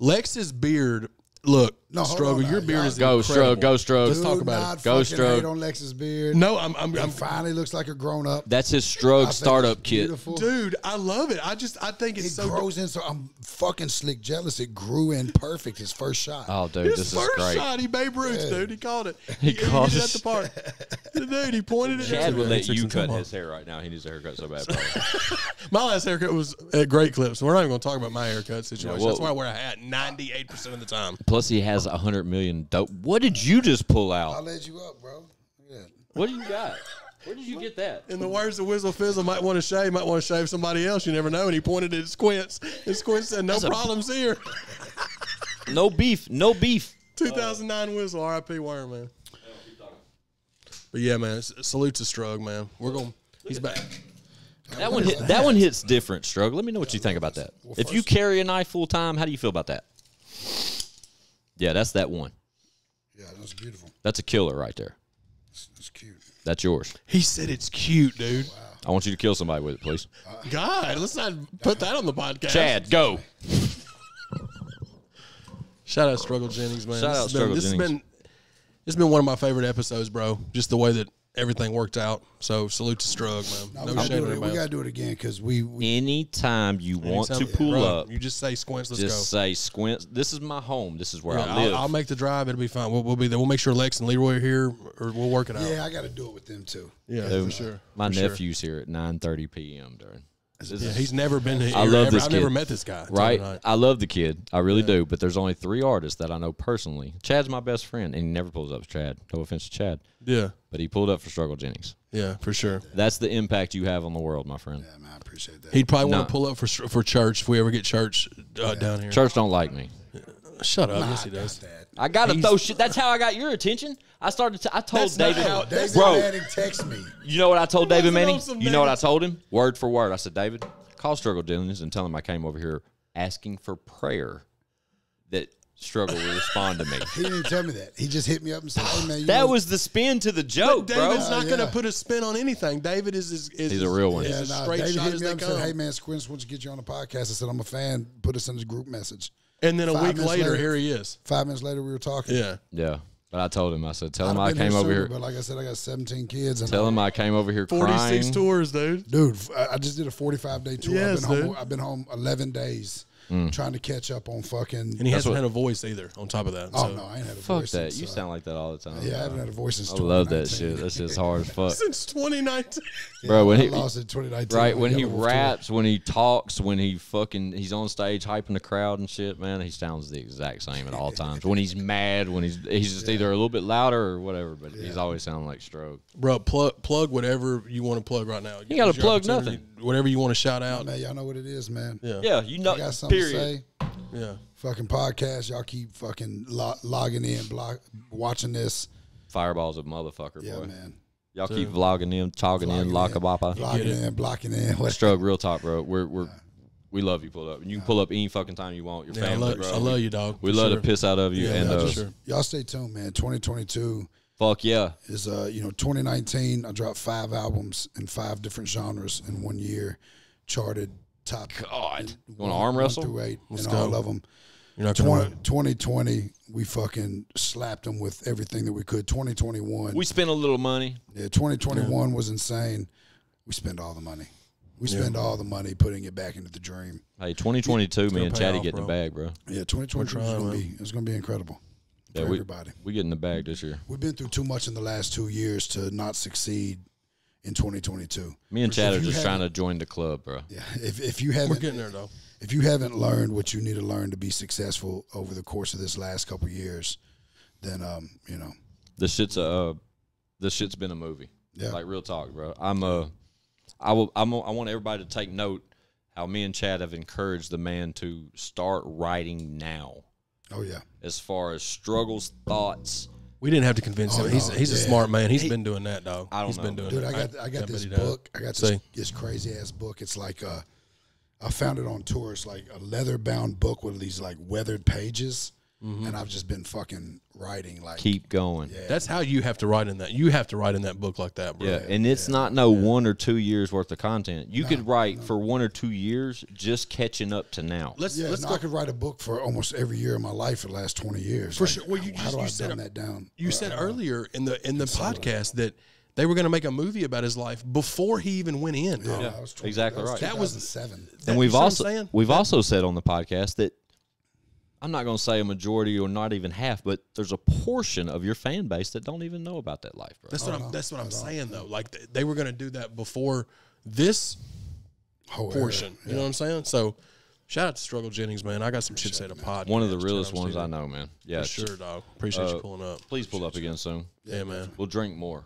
Lex's beard. Look, no, Struggle, your beard is go incredible. Strug, go Strug. Let's talk about it. Go Strug. Hate on Lex's beard. No, I'm. I'm, I'm finally looks like a grown up. That's his Strug startup kit, dude. I love it. I just, I think it's it so. It grows in. So I'm fucking slick jealous. It grew in perfect. His first shot. Oh, dude, his this is great. His first shot, he Babe Ruth, yeah. dude. He called it. He, he called it at the park. Dude, he pointed it. Chad would let you cut his hair right now. He needs a haircut so bad. My last haircut was at Great Clips. We're not even going to talk about my haircut situation. Yeah, well, that's why I wear a hat ninety eight percent of the time. Plus, he has a hundred million dope. What did you just pull out? I led you up, bro. Yeah. What do you got? Where did you get that? In the words of Whizzle Fizzle, might want to shave, might want to shave somebody else. You never know. And he pointed at Squints. And Squints said, no That's problems here. No beef. No beef. two thousand nine uh, Whizzle, R I P Worm, man. But yeah, man, salute to Strug, man. We're going, he's back. That one, hit, that one hits different, Strug. Let me know what you think about that. If you carry a knife full time, how do you feel about that? Yeah, that's that one. Yeah, that's beautiful. That's a killer right there. That's, that's cute. That's yours. He said it's cute, dude. Wow. I want you to kill somebody with it, please. Uh, God, let's not put that on the podcast. Chad, go. Shout out Struggle Jennings, man. Shout out Struggle Jennings. This has been, it's been one of my favorite episodes, bro. Just the way that everything worked out. So salute to Strug, man. No, no shame about it. We got to do it again because we, we. Anytime you anytime want to pull bro, up. You just say Squints, let's just go. Just say Squints. This is my home. This is where yeah, I live. I'll, I'll make the drive. It'll be fine. We'll, we'll be there. We'll make sure Lex and Leroy are here or we'll work it out. Yeah, I got to do it with them too. Yeah, yeah for sure. My for nephew's sure. here at nine thirty p m during. Yeah, he's never been to I love ever, this I've kid. never met this guy. Right. I love the kid. I really yeah. do. But there's only three artists that I know personally. Chad's my best friend, and he never pulls up for Chad. No offense to Chad. Yeah. But he pulled up for Struggle Jennings. Yeah, for sure. That's the impact you have on the world, my friend. Yeah, man, I appreciate that. He'd probably nah. want to pull up for for Church if we ever get Church uh, yeah. down here. Church don't like me. Yeah. Shut up. Nah, yes, he does. Got I got to throw shit. That's how I got your attention. I started. To, I told that's David. How, David bro, Manning text me. You know what I told David Manning? You know what I told him? Word for word. I said, David, call Struggle Jennings and tell him I came over here asking for prayer that Struggle will respond to me. He didn't tell me that. He just hit me up and said, hey, man. You that know. was the spin to the joke, David's bro. David's not uh, yeah. going to put a spin on anything. David is is, is He's a real one. Yeah, nah, straight David shot hit as me they up come. Said, hey, man, Squints, we'll just get you on the podcast. I said, I'm a fan. Put us in this group message. And then a five week later, later, here he is. Five minutes later, we were talking. Yeah. Yeah. But I told him, I said, tell I'd him I came over here. But like I said, I got seventeen kids. And tell I, him I came over here forty-six crying. tours, dude. Dude, I just did a forty-five day tour. Yes, I've, been home, I've been home eleven days mm. trying to catch up on fucking. And he hasn't what, had a voice either on top of that. Oh, so. no, I ain't had a fuck voice. Fuck that. Since, you uh, sound like that all the time. Yeah, I haven't had a voice since twenty nineteen. I love that shit. That's just hard as fuck. Since twenty nineteen. Yeah, bro, when I he, lost in twenty nineteen. Right, when he raps, tour. when he talks, when he fucking, he's on stage hyping the crowd and shit, man, he sounds the exact same at all times. When he's mad, when he's he's just yeah. either a little bit louder or whatever, but yeah. he's always sounding like Stroke. Bro, plug plug whatever you want to plug right now. You, you got to plug nothing. Whatever you want to shout out. Man, y'all know what it is, man. Yeah, yeah you know, I got something period. to say. Yeah. Fucking podcast, y'all keep fucking lo logging in, block, watching this. Fireball's a motherfucker, yeah, boy. Yeah, man. Y'all keep vlogging in, talking vlogging in, lock a boppa. Vlogging in, blocking in. Strug, real talk, bro. We're, we're, nah. We love you, pull up. And you can pull up any fucking time you want. Your yeah, family, I love, bro. I love you, dog. We for love sure. the piss out of you. Yeah, and those. Sure. Y'all stay tuned, man. twenty twenty-two. Fuck yeah. Is, uh, you know, twenty nineteen, I dropped five albums in five different genres in one year. Charted top. God. You want to arm wrestle? Through eight Let's and go. all of them. You're not twenty, twenty twenty, we fucking slapped them with everything that we could. twenty twenty-one. We spent a little money. Yeah, twenty twenty-one yeah. was insane. We spent all the money. We yeah. spend all the money putting it back into the dream. Hey, twenty twenty-two, yeah, man, Chatty getting the bag, bro. Yeah, twenty twenty-two is going to be it's going to be incredible yeah, for we, everybody. We getting the bag this year. We've been through too much in the last two years to not succeed in twenty twenty-two. Me and Chad are just trying to join the club, bro. Yeah, if if you haven't, we're getting there though. If you haven't learned what you need to learn to be successful over the course of this last couple of years, then um, you know, this shit's a uh, this shit's been a movie. Yeah, like real talk, bro. I'm a. Uh, I will. I'm, I want everybody to take note how me and Chad have encouraged the man to start writing now. Oh yeah. As far as struggles, thoughts. We didn't have to convince oh, him. No, he's he's yeah. a smart man. He's he, been doing that, dog. I don't he's know. Been doing Dude, it. I got I got this book. I got this, this crazy ass book. It's like uh, I found it on tour. It's like a leather bound book with these like weathered pages. Mm-hmm. And I've just been fucking writing like keep going. Yeah. That's how you have to write in that. You have to write in that book like that, bro. Yeah, and it's yeah. not no yeah. one or two years worth of content. You no, could write no. for one or two years just catching up to now. Let's yeah, let's no, I could write a book for almost every year of my life for the last twenty years. For like, sure. Well, you how just, do you I said, dumb that down? You or, said earlier in the in the podcast that they were going to make a movie about his life before he even went in. Yeah, yeah. Was exactly that right. That was two thousand seven. And we've also we've that, also said on the podcast that. I'm not going to say a majority or not even half, but there's a portion of your fan base that don't even know about that life, bro. That's what I'm, that's what I'm saying, though. Like, th they were going to do that before this Whole portion. Era. You yeah. know what I'm saying? So, shout out to Struggle Jennings, man. I got some shit said a pod. One of the realest ones I know, man. Yeah. For sure, dog. Appreciate uh, you pulling up. Please pull up again soon. Yeah, man. We'll drink more.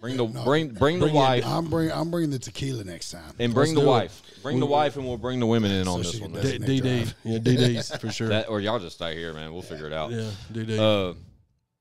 Bring the no, bring bring, bring the wife. I'm bring I'm bringing the tequila next time. And bring Let's the wife. It. Bring we, the wife, and we'll bring the women in so on this one. D D, yeah, D D's for sure. That, or y'all just stay here, man. We'll yeah. figure it out. Yeah, D D. Uh,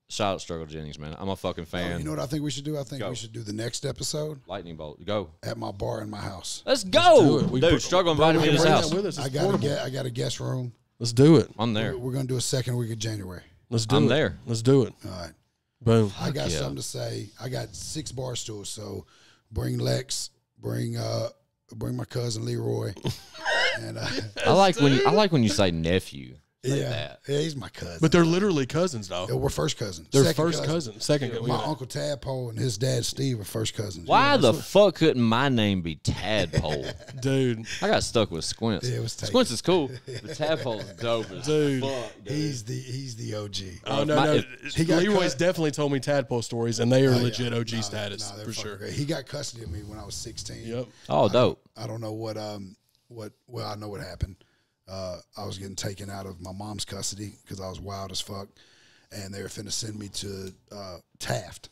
shout out Struggle Jennings, man. I'm a fucking fan. Oh, you know what I think we should do? I think go. we should do the next episode. Lightning bolt. Go at my bar in my house. Let's go, Let's dude. Struggle invited me to his house. With us. I got a, I got a guest room. Let's do it. I'm there. We're, we're gonna do a second week of January. Let's do it. I'm there. Let's do it. All right. Boom. I got yeah. something to say. I got six bar stools, so bring Lex, bring uh bring my cousin Leroy. and uh, yes, I like dude. when you, I like when you say nephew. Like yeah. that. Yeah, he's my cousin. But they're literally cousins, though. Yeah, we're first cousins. They're second first cousin. cousins. Second cousin. My Uncle Tadpole and his dad, Steve, are first cousins. Why you know? the fuck couldn't my name be Tadpole? Dude. I got stuck with Squints. Yeah, it was Squints is cool, but Tadpole's dope as dude, fuck, dude. He's the, he's the O G. Oh, no, my, no. He Leroy's cut. definitely told me Tadpole stories, and they are oh, yeah. legit O G no, status, no, for sure. Great. He got custody of me when I was sixteen. Yep. Oh, I, dope. I don't know what, um, what, well, I know what happened. Uh, I was getting taken out of my mom's custody because I was wild as fuck, and they were finna send me to uh, Taft.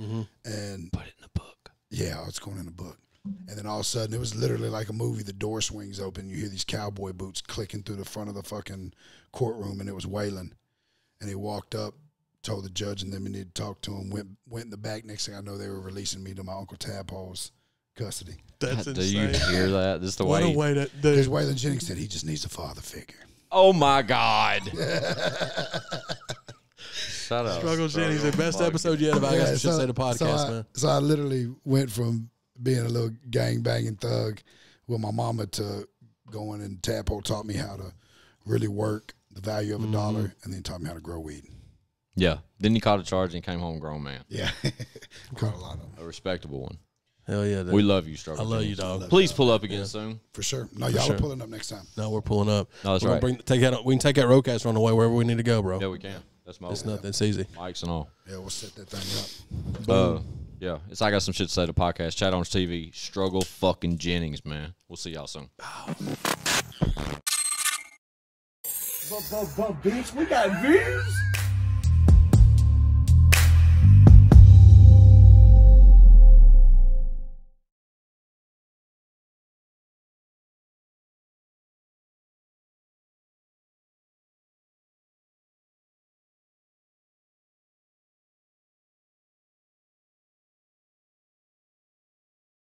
Mm-hmm. And put it in the book. Yeah, I was going in the book. And then all of a sudden, it was literally like a movie. The door swings open. You hear these cowboy boots clicking through the front of the fucking courtroom, and it was Waylon. And he walked up, told the judge and them he needed to talk to him, went, went in the back. Next thing I know, they were releasing me to my Uncle Tadpole's custody. That's God, insane. Do you hear that? This is the what way. way that, There's Waylon Jennings said he just needs a father figure. Oh my God! Shut up. Struggle Jennings, the best episode yet. About yeah, I guess so, I should say the podcast, so I, man. So I literally went from being a little gang banging thug with my mama to going, and Tadpole taught me how to really work, the value of a mm-hmm. dollar, and then taught me how to grow weed. Yeah. Then he caught a charge and came home grown man. Yeah, caught a lot of them. A respectable one. Hell yeah, dude. We love you, Struggle. I love you, dog. Love Please you, pull dog. up again yeah. soon. For sure. No, y'all sure. are pulling up next time. No, we're pulling up. No, that's we're right. Bring, take that, we can take that roadcaster on the way wherever we need to go, bro. Yeah, we can. That's my It's yeah. nothing. It's easy. Mics and all. Yeah, we'll set that thing up. Uh, yeah, it's I Got Some Shit to Say to podcast. Chat on T V. Struggle fucking Jennings, man. We'll see y'all soon. Oh. But, but, but, bitch, we got views.